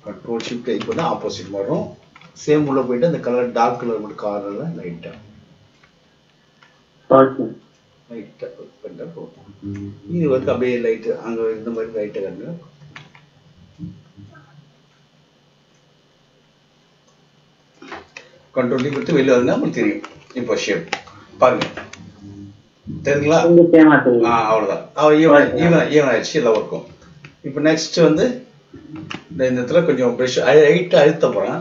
कंट्रोल शिफ्ट एक बना ऑपोजिट मरो सेम मुल्ला बैठा ना कलर डार्क कलर मट कार ना लाइट आ लाइट आ बंदा को ये वर्क अबे लाइट आंगो एकदम बड़ी लाइट करना कंट्रोल टी करते वेल आना मुल्ती रही इम्पोज़ शेप पार्ले तेरला हाँ और दा अब ये वाला ये वाला ये वाला अच्छी लवर को इप्पन नेक्स्ट वंदे ने इधर तला कुछ ऑपरेशन आई आईट आईट तो पड़ा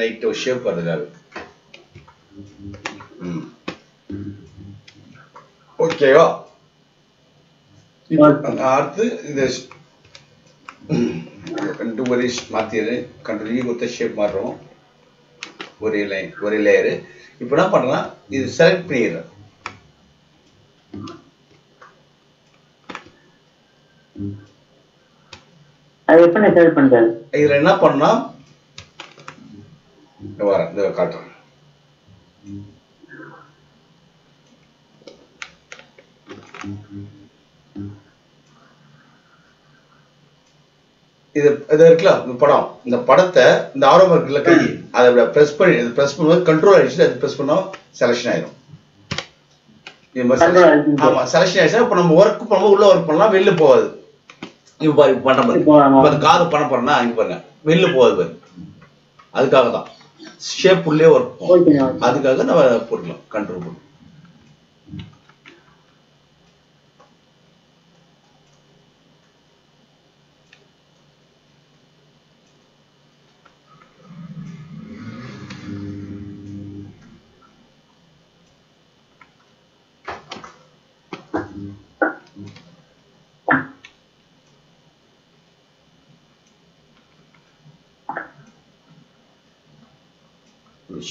लाइट वो शेप कर दिया ओके वा इप्पन आर्ट इधर कंट्रोल मारती है कंट्रोल ये कोते शेप मार रहा हूँ ஒரே லைன் ஒரே லேயர் இப்போ என்ன பண்ணலாம் இது செலக்ட் பண்ணிரலாம் அது எப்படி செலக்ட் பண்றது இதுல என்ன பண்ணலாம் வர இத காட்டுறேன் இது இது இருக்குல படம் இந்த படத்தை இந்த ஆரோ மார்க்ல கை அத பிரஸ் பண்ணி இது பிரஸ் பண்ணும்போது கண்ட்ரோல் ஆயிடுச்சு அது பிரஸ் பண்ணா செலக்ஷன் ஆயிடும் இது மச்சா ஆமா செலக்ஷன் ஆயிடுச்சு அப்ப நம்ம வர்க் பண்ணும்போது உள்ள வர்க் பண்ணலாம் வெளிய போகாது இது பாரு பண்ண பாரு பாரு கார் பண்ண போறனா இங்க பாருங்க வெளிய போகாது பாரு அதுக்காக தான் ஷேப் உள்ளே வர்க் பண்ணும் அதுக்காக நம்ம போடலாம் கண்ட்ரோல் பண்ணு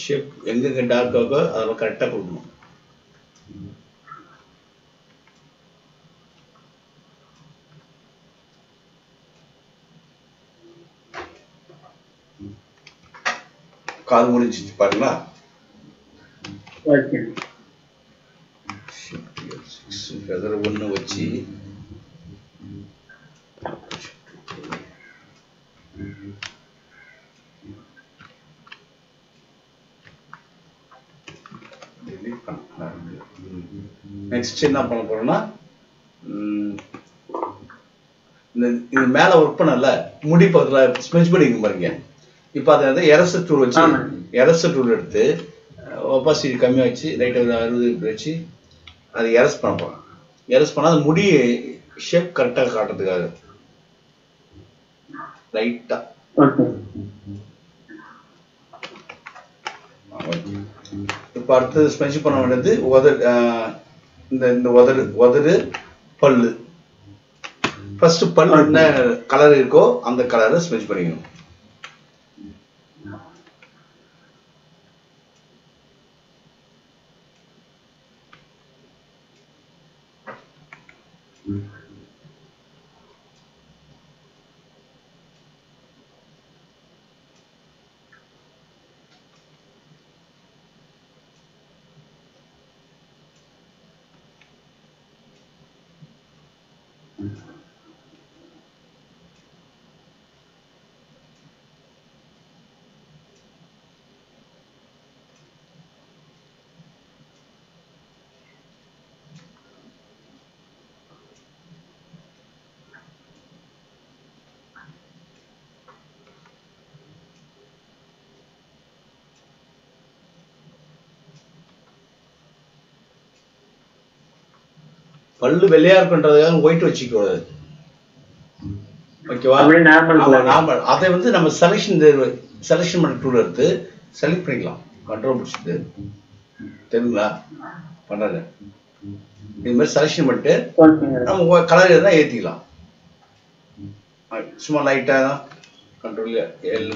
shape எங்க எங்க dark ஆகோ அத கரெக்ட்டா போடணும் கால் முடிஞ்சிச்சு பாருங்களா ஓகே feather one வச்சி Next என்ன பண்ண போறோம்னா இந்த மேல வர்க் பண்ணல முடி பக்கத்துல ஸ்பெஞ்ச் பண்ணிங்க பாருங்க இப்போ அத எரசர் டூல் வச்சு எரசர் டூல் எடுத்து opacity கம்மி ஆச்சு ரைட் sixty வச்சு அது எரஸ் பண்ண போறோம் எரஸ் பண்ணா அந்த முடி ஷேப் கரெக்ட்டா காட்டுறதுக்காக ரைட்டா இப்போ அடுத்து ஸ்பெஞ்ச் பண்ண வேண்டியது Then the weather, weather, pull. First pull and the color it go and the color is switch bringing. பல்லு வெள்ளையா இருக்குன்றதுக்காக ஒயிட் வச்சிக்க கூடாது. ஓகேவா? நார்மல் நார்மல் அதை வந்து நம்ம செலக்ஷன் தேர்வு செலக்ஷன் பண்ண டூல் எடுத்து செலக்ட் பண்ணிக்கலாம். கண்ட்ரோல் பிடிச்சிட்டு தெரியுங்களா பண்ணுறது இது மாதிரி செலக்ஷன் பண்ணிட்டு நம்ம கலர் எதாவது ஏற்றிக்கலாம். சும்மா லைட்டாக தான் கண்ட்ரோல்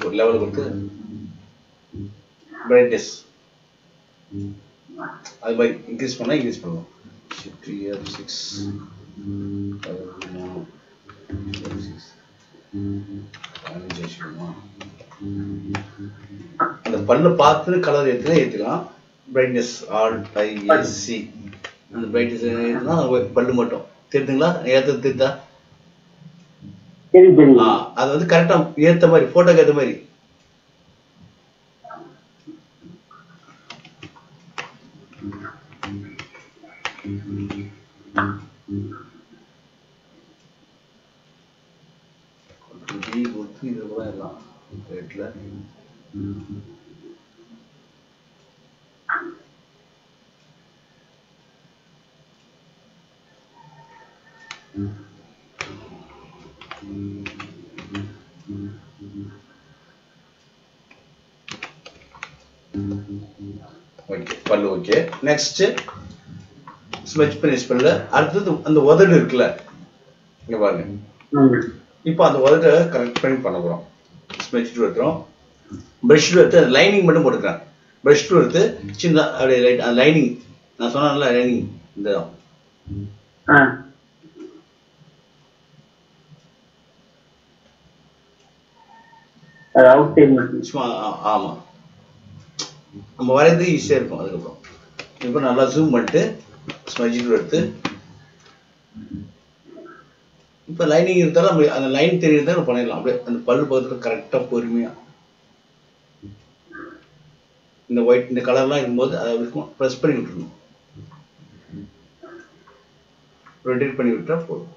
ஒரு லெவல் கொடுத்து பிரைட்னஸ் அது மாதிரி இன்க்ரீஸ் பண்ணால் இன்க்ரீஸ் பண்ணுவோம். அந்த பல்ல பார்த்து கலர் ஏற்றினா ஏற்றிக்கலாம். பிரைட்னஸ் ஆல் ஐ சி அந்த பிரைட்னஸ் பல்லு மட்டும் தெரியுதுங்களா? ஏற்ற தெரியுதா? அது வந்து கரெக்டாக ஏற்ற மாதிரி ஃபோட்டோக்கு ஏற்ற மாதிரி பல்லு ஓகே. நெக்ஸ்ட் ஸ்மெச் பினிஷ் பண்ணல. அடுத்தது அந்த உதடு இருக்குல்ல இங்க பாருங்க. இப்போ அந்த உதட்டை கரெக்ட் பண்ணி பண்ண போகிறோம். ஸ்மெச் டூ எடுத்துகிறோம். ப்ரெஷ் டூ எடுத்து அந்த லைனிங் மட்டும் போட்டுக்கிறேன். ப்ரெஷ் டூ எடுத்து சின்ன அப்படியே லைட் அந்த லைனிங் நான் சொன்னேன்ல லைனிங் இந்த சும்மா ஆமாம் நம்ம வரையது ஈஸியாக இருக்கும். அதுக்கப்புறம் இப்போ நல்லா ஜூம் பண்ணிட்டு ஸ்மெச் டூ எடுத்து இப்போ லைனிங் இருந்தாலும் நம்ம அந்த லைன் தெரியுறதா நம்ம பண்ணிடலாம். அப்படியே அந்த பல்லு பக்கத்தில் கரெக்டாக பொறுமையாக இந்த ஒயிட் இந்த கலர்லாம் இருக்கும்போது அதை இருக்கும் ப்ரெஸ் பண்ணி விட்டுருணும். ரொட்டேட் பண்ணி விட்டா போதும்.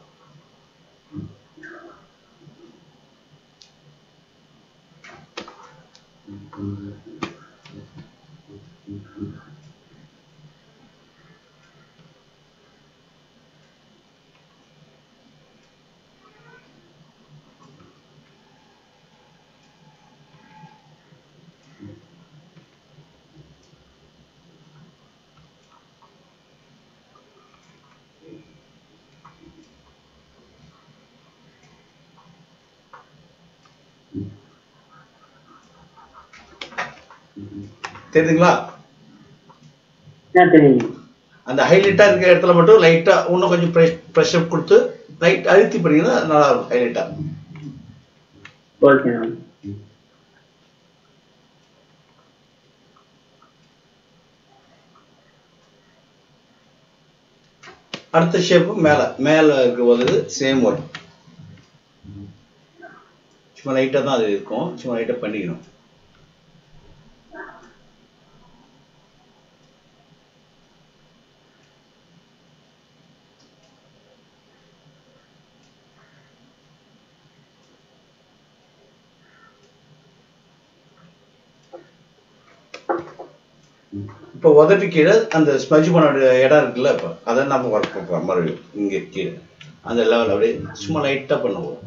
தெரியுதுங்களா? அந்த ஹைலைட்டா இருக்கிற இடத்துல மட்டும் லைட்டா இன்னும் கொஞ்சம் பிரஷர் கொடுத்து லைட் அழுத்தி பண்ணீங்கன்னா நல்லா இருக்கும். ஹைலைட்டா அடுத்த ஷேப் மேல மேல இருக்க போது சேம் ஒன் சும்மா லைட்டா தான் அது இருக்கும். சும்மா லைட்டா பண்ணிக்கணும். இப்போ உதட்டு கீழே அந்த ஸ்மெஜ் பண்ண இடம் இருக்குல்ல, இப்போ அதை நம்ம ஒர்க் பண்ணுறோம். மறுபடியும் இங்கே கீழே அந்த லெவல் அப்படியே சும்மா லைட்டாக பண்ணுவோம்.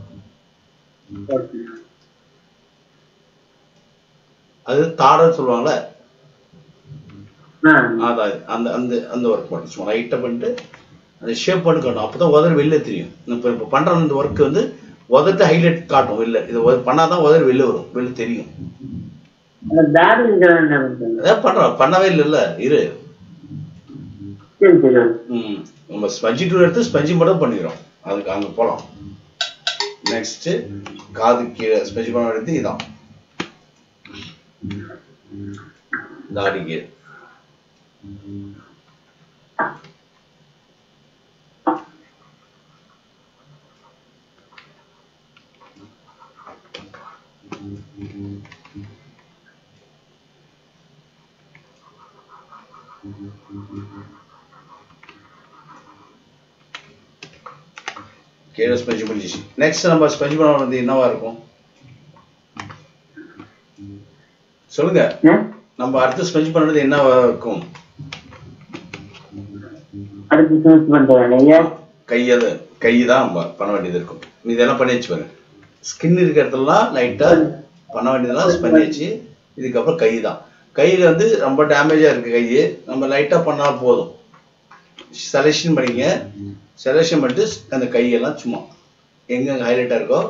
அது தாடன்னு சொல்லுவாங்களே, அதான் அந்த அந்த அந்த ஒர்க் பண்ணும். சும்மா லைட்டாக பண்ணிட்டு அந்த ஷேப் பண்ணி காட்டும். அப்போ தான் உதடு வெளில தெரியும். இப்போ இப்போ பண்ணுற இந்த ஒர்க்கு வந்து உதட்டு ஹைலைட் காட்டும். வெளில இது பண்ணால் தான் உதடு வெளில வரும், வெளில தெரியும். பண்ணவே இல்ல இரு மட்டும் பண்ணிக்கிறோம். அதுக்கு அங்க போலாம். நெக்ஸ்ட் காது கீழே ஸ்பெஞ்ச் பண்ண எடுத்து இதான் தாடி கீழே கீழே ஸ்பெஞ்ச் பண்ணிச்சு. நெக்ஸ்ட் நம்ம ஸ்பெஞ்ச் பண்ண வந்து என்னவா இருக்கும் சொல்லுங்க. நம்ம அடுத்து ஸ்பெஞ்ச் பண்ணது என்னவா இருக்கும்? அடுத்து சூஸ் பண்றேன். எஸ், கையத கைதான் பண்ண வேண்டியது இருக்கும். இதெல்லாம் பண்ணிச்சு பாருங்க. ஸ்கின் இருக்கிறதெல்லாம் லைட்டா பண்ண வேண்டியதெல்லாம் பண்ணிச்சு. இதுக்கப்புறம் கை தான். கையில வந்து ரொம்ப டேமேஜா இருக்கு கையை. நம்ம லைட்டா பண்ணா போதும். செலெக்ஷன் பண்ணிங்க. செலெக்ஷன் பண்ணிட்டு அந்த கையெல்லாம் சும்மா எங்கெங்க ஹைலைட்டாக இருக்கோ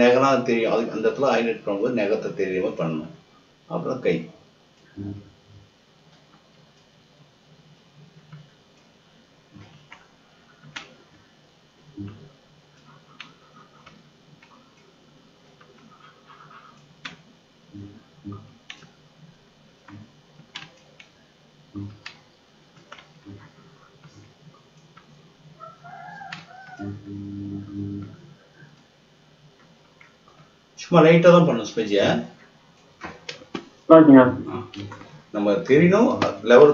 நெகலாம் தெரியும். அதுக்கு அந்த இடத்துல ஹைலைட் பண்ணும்போது நெகத்தை தெரியாம பண்ணணும். அப்புறம் கை சும்மா லைட்டா தான் பண்ணணும். ஸ்பெஜியா நம்ம தெரியணும் லெவல்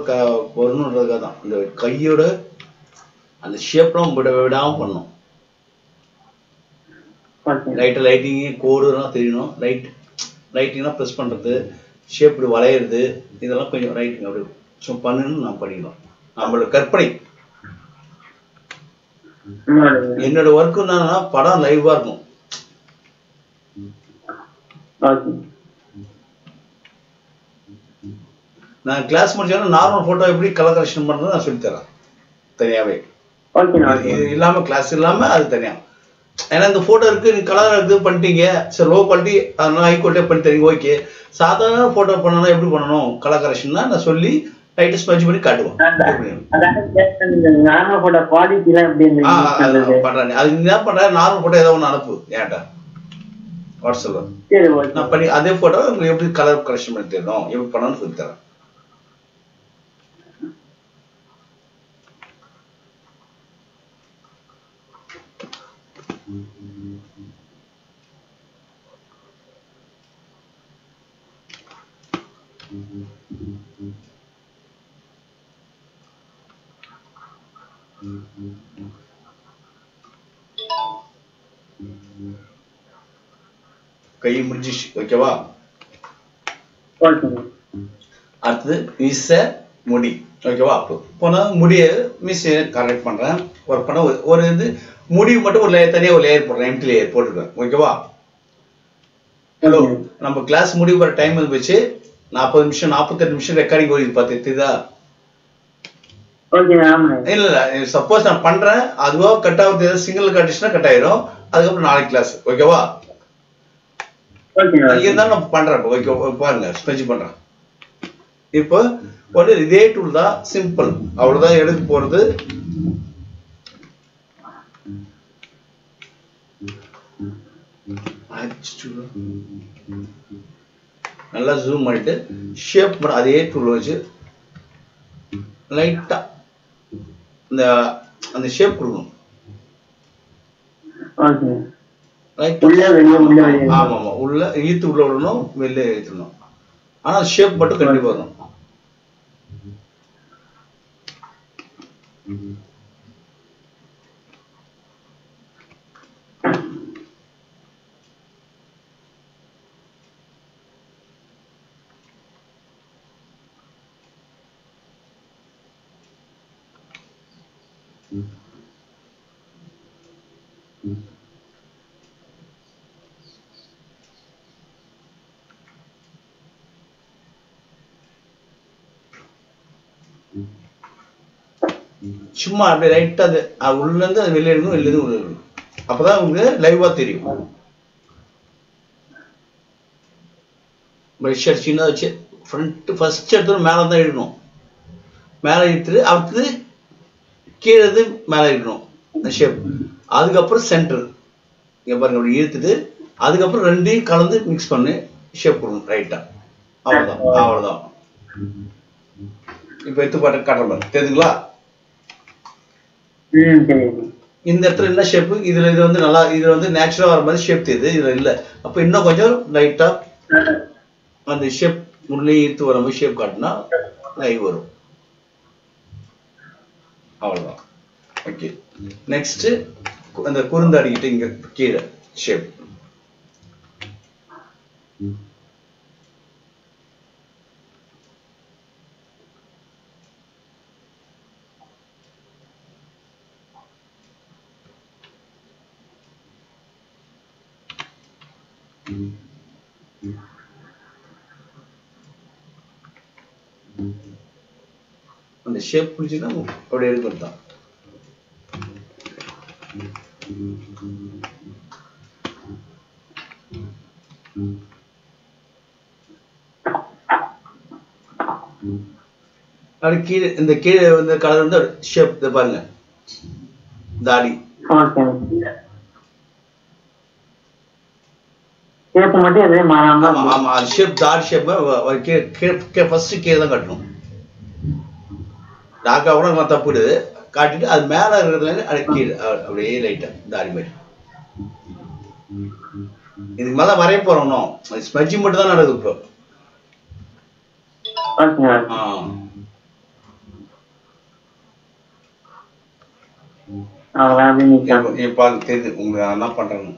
வரணுன்றதுக்காக தான் இந்த கையோட அந்த ஷேப்லாம் விட விடாம பண்ணணும். லைட் லைட்டிங் கோடுலாம் தெரியணும். லைட் லைட்டிங்லாம் ப்ரெஸ் பண்றது, ஷேப் வளையிறது, இதெல்லாம் கொஞ்சம் ரைட்டிங் அப்படி சும்மா பண்ணணும். நான் பண்ணிக்கலாம் நம்மளோட கற்பனை. என்னோட ஒர்க் என்னன்னா படம் லைவா இருக்கும். நான் கிளாஸ் முடிச்சோன்னா நார்மல் போட்டோ எப்படி கலர் கரெக்ஷன் பண்றது நான் சொல்லி தரேன் தனியாவே. இது இல்லாம கிளாஸ் இல்லாம அது தனியா. ஏன்னா இந்த போட்டோ இருக்கு, நீ கலர் இது பண்ணிட்டீங்க சரி லோ குவாலிட்டி அதனால ஹை குவாலிட்டியா பண்ணி தரீங்க ஓகே. சாதாரண போட்டோ பண்ணனா எப்படி பண்ணணும் கலர் கரெக்ஷன்னா நான் சொல்லி லைட் ஸ்பெஞ்ச் பண்ணி காட்டுவோம். அது என்ன பண்ற நார்மல் போட்டோ ஏதோ ஒன்று அனுப்பு ஏன்டா வாட்ஸ்அப்ல நான் பண்ணி அதே போட்டோ எப்படி கலர் கரெக்ஷன் பண்ணி தரணும் எப்படி பண்ணணும்னு சொல்லி தரேன். கை முடிஞ்சிச்சு ஓகேவா. அடுத்து மீச முடி ஓகேவா. போனா முடிய மீச கரெக்ட் பண்றேன் ஒர்க் பண்ண. ஒரு இது முடிவு மட்டும் ஒரு லேயர் தனியாக ஒரு லேயர் போடுறேன். எம்டி லேயர் போட்டுருக்கேன் ஓகேவா. ஹலோ நம்ம கிளாஸ் முடிவு வர டைம் வந்துச்சு. நாற்பது நிமிஷம் நாற்பத்தெட்டு நிமிஷம் ரெக்கார்டிங் போயிருக்கு பார்த்துதா. இல்ல இல்ல சப்போஸ் நான் பண்றேன் அதுவா கட் ஆகுது சிங்கிள் கண்டிஷனா கட் ஆயிரும். அதுக்கப்புறம் நாளைக்கு கிளாஸ் ஓகேவா. இருந்தாலும் நம்ம பண்றேன் ஓகே பாருங்க ஸ்பெஞ்ச் பண்றேன். இப்போ ஒன்று இதே டூல் தான் சிம்பிள் அவ்வளவுதான் எடுத்து போறது. நல்லா ஜூம் பண்ணிட்டு ஷேப் பண்ண அதே டூல் வச்சு லைட்டா இந்த அந்த ஷேப் கொடுக்கணும். ஆமா ஆமா உள்ள ஈத்து உள்ள விடணும் வெளியே ஏற்றணும். ஆனா ஷேப் மட்டும் கண்டிப்பா வரும். சும்மா அப்படியே ரைட்டா அது உள்ள இருந்து அது வெளியே எடுக்கணும். வெளியே உள்ள எடுக்கணும். அப்பதான் உங்களுக்கு லைவா தெரியும். பிரெஷ் அடிச்சுன்னா வச்சு ஃப்ரண்ட் ஃபர்ஸ்ட் எடுத்து மேல தான் எடுக்கணும். மேல எடுத்துட்டு அடுத்தது கீழது மேல எடுக்கணும் இந்த ஷேப். அதுக்கப்புறம் சென்டர் இங்க பாருங்க அப்படி இழுத்துட்டு அதுக்கப்புறம் ரெண்டையும் கலந்து மிக்ஸ் பண்ணி ஷேப் கொடுக்கணும் ரைட்டா. அவ்வளவுதான் அவ்வளவுதான். இப்ப எடுத்து பாட்டு காட்டுறேன் தெரியுதுங்களா. இந்த இடத்துல என்ன ஷேப் இதுல இது வந்து நல்லா இதுல வந்து நேச்சுரலா வர மாதிரி ஷேப் தெரியுது இதுல இல்ல. அப்ப இன்னும் கொஞ்சம் லைட்டா அந்த ஷேப் முன்னே ஈர்த்து வர மாதிரி ஷேப் காட்டினா லைவ் வரும். அவ்வளவுதான் ஓகே. நெக்ஸ்ட் அந்த குறுந்தாடிக்கிட்ட இங்க கீழே ஷேப் அந்த ஷேப் புடிச்சினா அப்படியே எடுத்துறதா அட கீழ இந்த கீழ வந்து கலர் வந்து ஷேப் இத பாருங்க தாடி ஷேப் மட்டும் அதே மாறாம ஆமா ஆ ஷேப் தாடி shape K K first K தான் கட்டணும் ராகா கூட நம்ம தப்புது காட்டிட்டு அது மேல இருக்குறதுல அட கீழ அப்படியே லைட்டா தாடி மாதிரி இதுக்கு மேல வரைய போறோம்னோ ஸ்மட்ஜ் மட்டும் தான் நடக்குது ப்ரோ ஆ அவ்வாவே நீங்க இப்ப தெரிது உங்க என்ன பண்றீங்க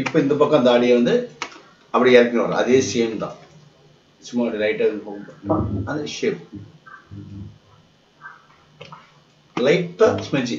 இப்போ இந்த பக்கம் தாடியை வந்து அப்படியே ஏறிக்குறோம் அதே சேம் தான் சும்மா ரைட்டா போகும் அந்த ஷேப் லைட்டா ஸ்மெஜி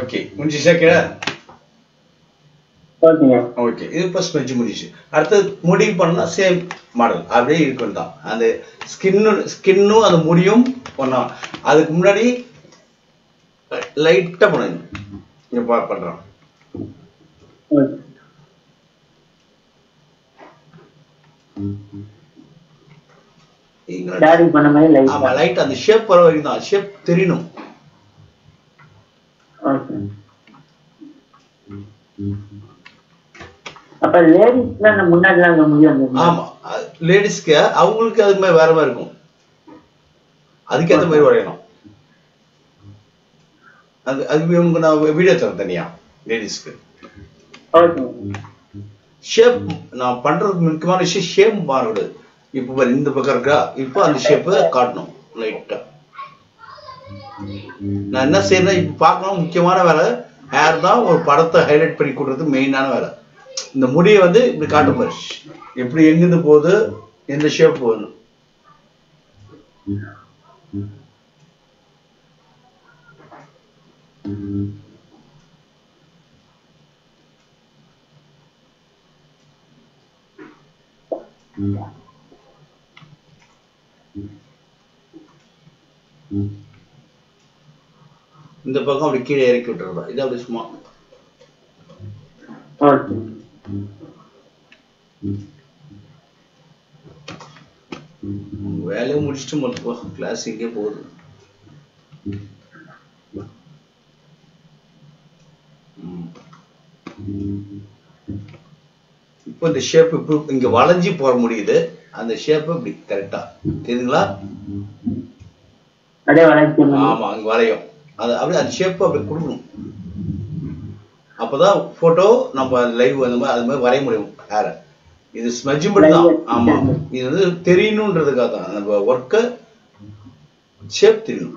Okay, முடிஞ்சிச்சா கேடா? ஓகே ஓகே இது ஃபர்ஸ்ட் ஸ்மெட்ஜ் முடிஞ்சிச்சு. அடுத்து முடி பண்ணா சேம் மாடல் அப்படியே இருக்கும்டா. அந்த ஸ்கின் ஸ்கின்னும் அந்த முடியும் பண்ணா அதுக்கு முன்னாடி லைட்டா பண்ணணும். இங்க பார் பண்றோம். இங்க டாரி பண்ண மாதிரி லைட் ஆமா லைட் அந்த ஷேப் வர வரைக்கும் தான் ஷேப் தெரியணும். அப்ப லேடிஸ்ல நம்ம முன்னாடிலாம் அந்த முடி வந்துரும். ஆமா லேடிஸ்க்கு அவங்களுக்கு அது மாதிரி வேற மாதிரி இருக்கும். அதுக்கு அந்த மாதிரி வரையணும். அது அது உங்களுக்கு நான் வீடியோ தரேன் தனியா லேடிஸ்க்கு. ஓகே. ஷேப் நான் பண்றது முக்கியமான விஷயம் ஷேப் மாறுது. இப்போ இந்த பக்கம் இருக்கா இப்போ அந்த ஷேப்பை காட்டணும் லைட்டா. நான் என்ன செய்யணும் இப்போ பார்க்கணும் முக்கியமான வேலை ஹேர் தான் ஒரு படத்தை ஹைலைட் பண்ணி கொடுக்குறது மெயினான வேலை இந்த முடியை வந்து இப்படி காட்டு பாரு எப்படி எங்கிருந்து போகுது எந்த ஷேப் போகணும் இந்த பக்கம் அப்படி கீழே இறக்கி விட்டுறதா இது அப்படி சும்மா வேலையை முடிச்சுட்டு மொத்த கிளாஸ் இங்கே போகுது இப்போ இந்த ஷேப் இப்போ இங்க வளைஞ்சி போற முடியுது அந்த ஷேப் இப்படி கரெக்டா தெரியுதுங்களா அப்படியே வளைஞ்சி ஆமா அங்க வளையும் அது ஷேப் அப்படி கொடுக்கணும். அப்பதான் போட்டோ நம்ம லைவ் அந்த மாதிரி அது மாதிரி வரைய முடியும். ஹேரை இது ஸ்மெஜ் மட்டும் தான். ஆமா, இது வந்து தெரியணுன்றதுக்காக தான் நம்ம ஒர்க்கை ஷேப் தெரியணும்.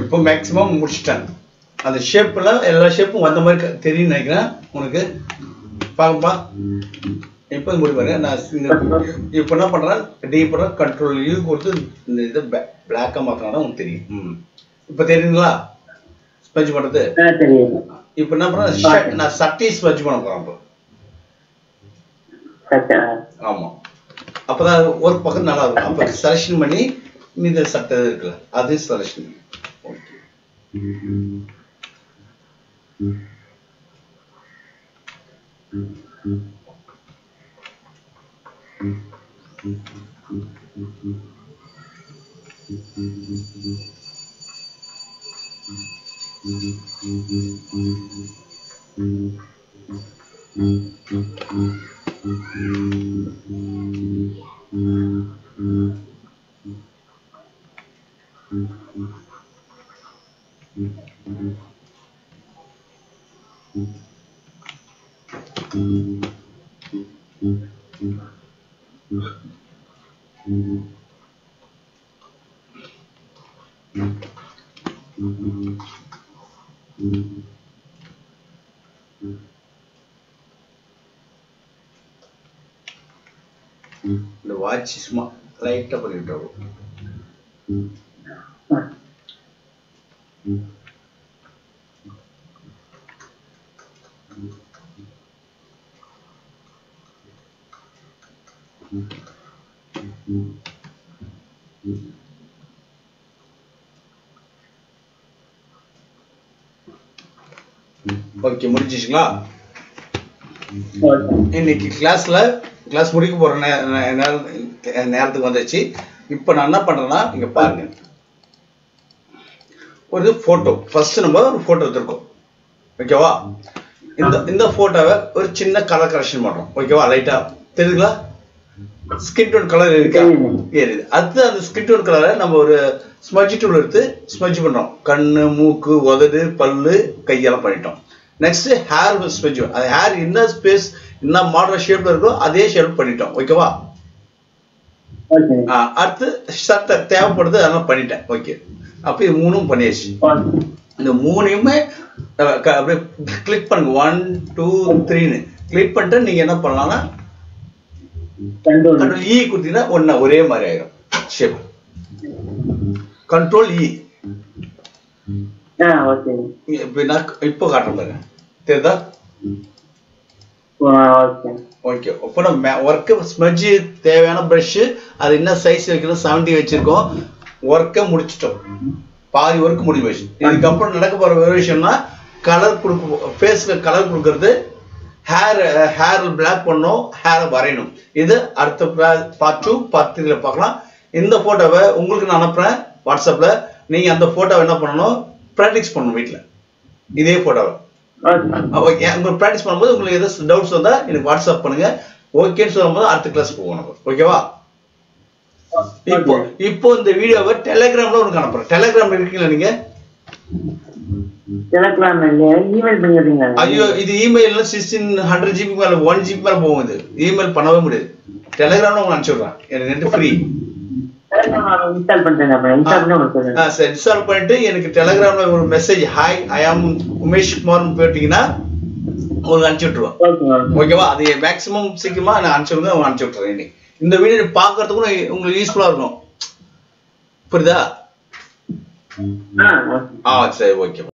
இப்போ மேக்ஸிமம் முடிச்சிட்டேன். அந்த ஷேப்பில் எல்லா ஷேப்பும் வந்த மாதிரி தெரியும் நினைக்கிறேன் உனக்கு. பார்ப்பா இப்போ முடிப்பாரு. நான் இப்போ என்ன பண்ணுறேன், டீப்பராக கண்ட்ரோல் இது கொடுத்து இந்த இதை பிளாக்காக மாற்றினா உனக்கு தெரியும். ம், இப்போ தெரியுங்களா ஸ்பெஞ்ச் பண்ணுறது? இப்போ என்ன பண்ணுறேன், நான் சட்டையை ஸ்பெஞ்ச் பண்ண போகிறேன் இப்போ. ஆமாம், அப்போ தான் ஒரு பக்கம் நல்லா இருக்கும். அப்போ செலெக்ஷன் பண்ணி இந்த சட்டை இருக்குல்ல அது செலெக்ஷன் பண்ணி சும்மா லைட்டா பண்ணிட்டு ஓகே முடிஞ்சிச்சுங்களா? இன்னைக்கு கிளாஸ்ல கிளாஸ் முடிக்க போற நேரத்துக்கு வந்துச்சு. இப்போ நான் என்ன பண்றேன்னா இங்க பாருங்க, ஒரு போட்டோ ஃபர்ஸ்ட் நம்ம ஒரு போட்டோ எடுத்துருக்கோம். ஓகேவா? இந்த இந்த போட்டோவை ஒரு சின்ன கலர் கரெக்ஷன் பண்றோம். ஓகேவா? லைட்டா தெரியுதுங்களா? ஸ்கின் டோன் கலர் இருக்கு, ஏறுது. அது அந்த ஸ்கின் டோன் கலரை நம்ம ஒரு ஸ்மட்ஜ் டூல் எடுத்து ஸ்மட்ஜ் பண்றோம். கண்ணு, மூக்கு, உதடு, பல்லு, கையெல்லாம் பண்ணிட்டோம். Next hair smudge. அது ஹேர் என்ன ஸ்பேஸ் என்ன மாடல் ஷேப்ல இருக்கோ அதே ஷேப் பண்ணிட்டோம். ஓகேவா? அடுத்து சட்டை தேவைப்படுது, அதெல்லாம் பண்ணிட்டேன். ஓகே, அப்ப இது மூணும் பண்ணியாச்சு. இந்த மூணையுமே அப்படியே கிளிக் பண்ணுங்க, ஒன் டூ த்ரீன்னு கிளிக் பண்ணிட்டு நீங்க என்ன பண்ணலாம்னா கண்ட்ரோல் இ கொடுத்தீங்கன்னா ஒன்னா ஒரே மாதிரி ஆயிடும் ஷேப். கண்ட்ரோல் இ. இப்போ காட்டுறேன் பாருங்க, தெரியுதா? Okay. Okay. Open a work smudge, they have a brush, are in a size seventy which go work a mudstop. Pari work motivation. In the component like a variation, color face color hair hair black pono, hair barino. Either Arthur Patu, Patrick Pagla, in the photo Ungulana, WhatsApp, Ning and the photo and upon practice for Mitla. Either photo. Okay, I'm going to practice on the doubts on the in WhatsApp. Okay, so I'm going to okay, wow. Ipo in the video, Telegram, Telegram, Telegram, email. Are you the email sixteen hundred G B or one G B per moment? Email Panama, Telegram, and it's free. Install பண்ணிட்டு எனக்கு Telegramல ஒரு message hi I am Umesh குமார்னு போட்டீங்கன்னா உங்களுக்கு அனுப்பி விட்டுருவோம். ஓகேவா? அது மேக்ஸिमम சீக்கிரமா நான் அனுப்பிடுங்க, நான் அனுப்பி விட்டுறேன். இந்த வீடியோ பார்க்கிறதுக்கு உங்களுக்கு யூஸ்புல்லா இருக்கும். புரியுதா? ஆ சரி ஓகே.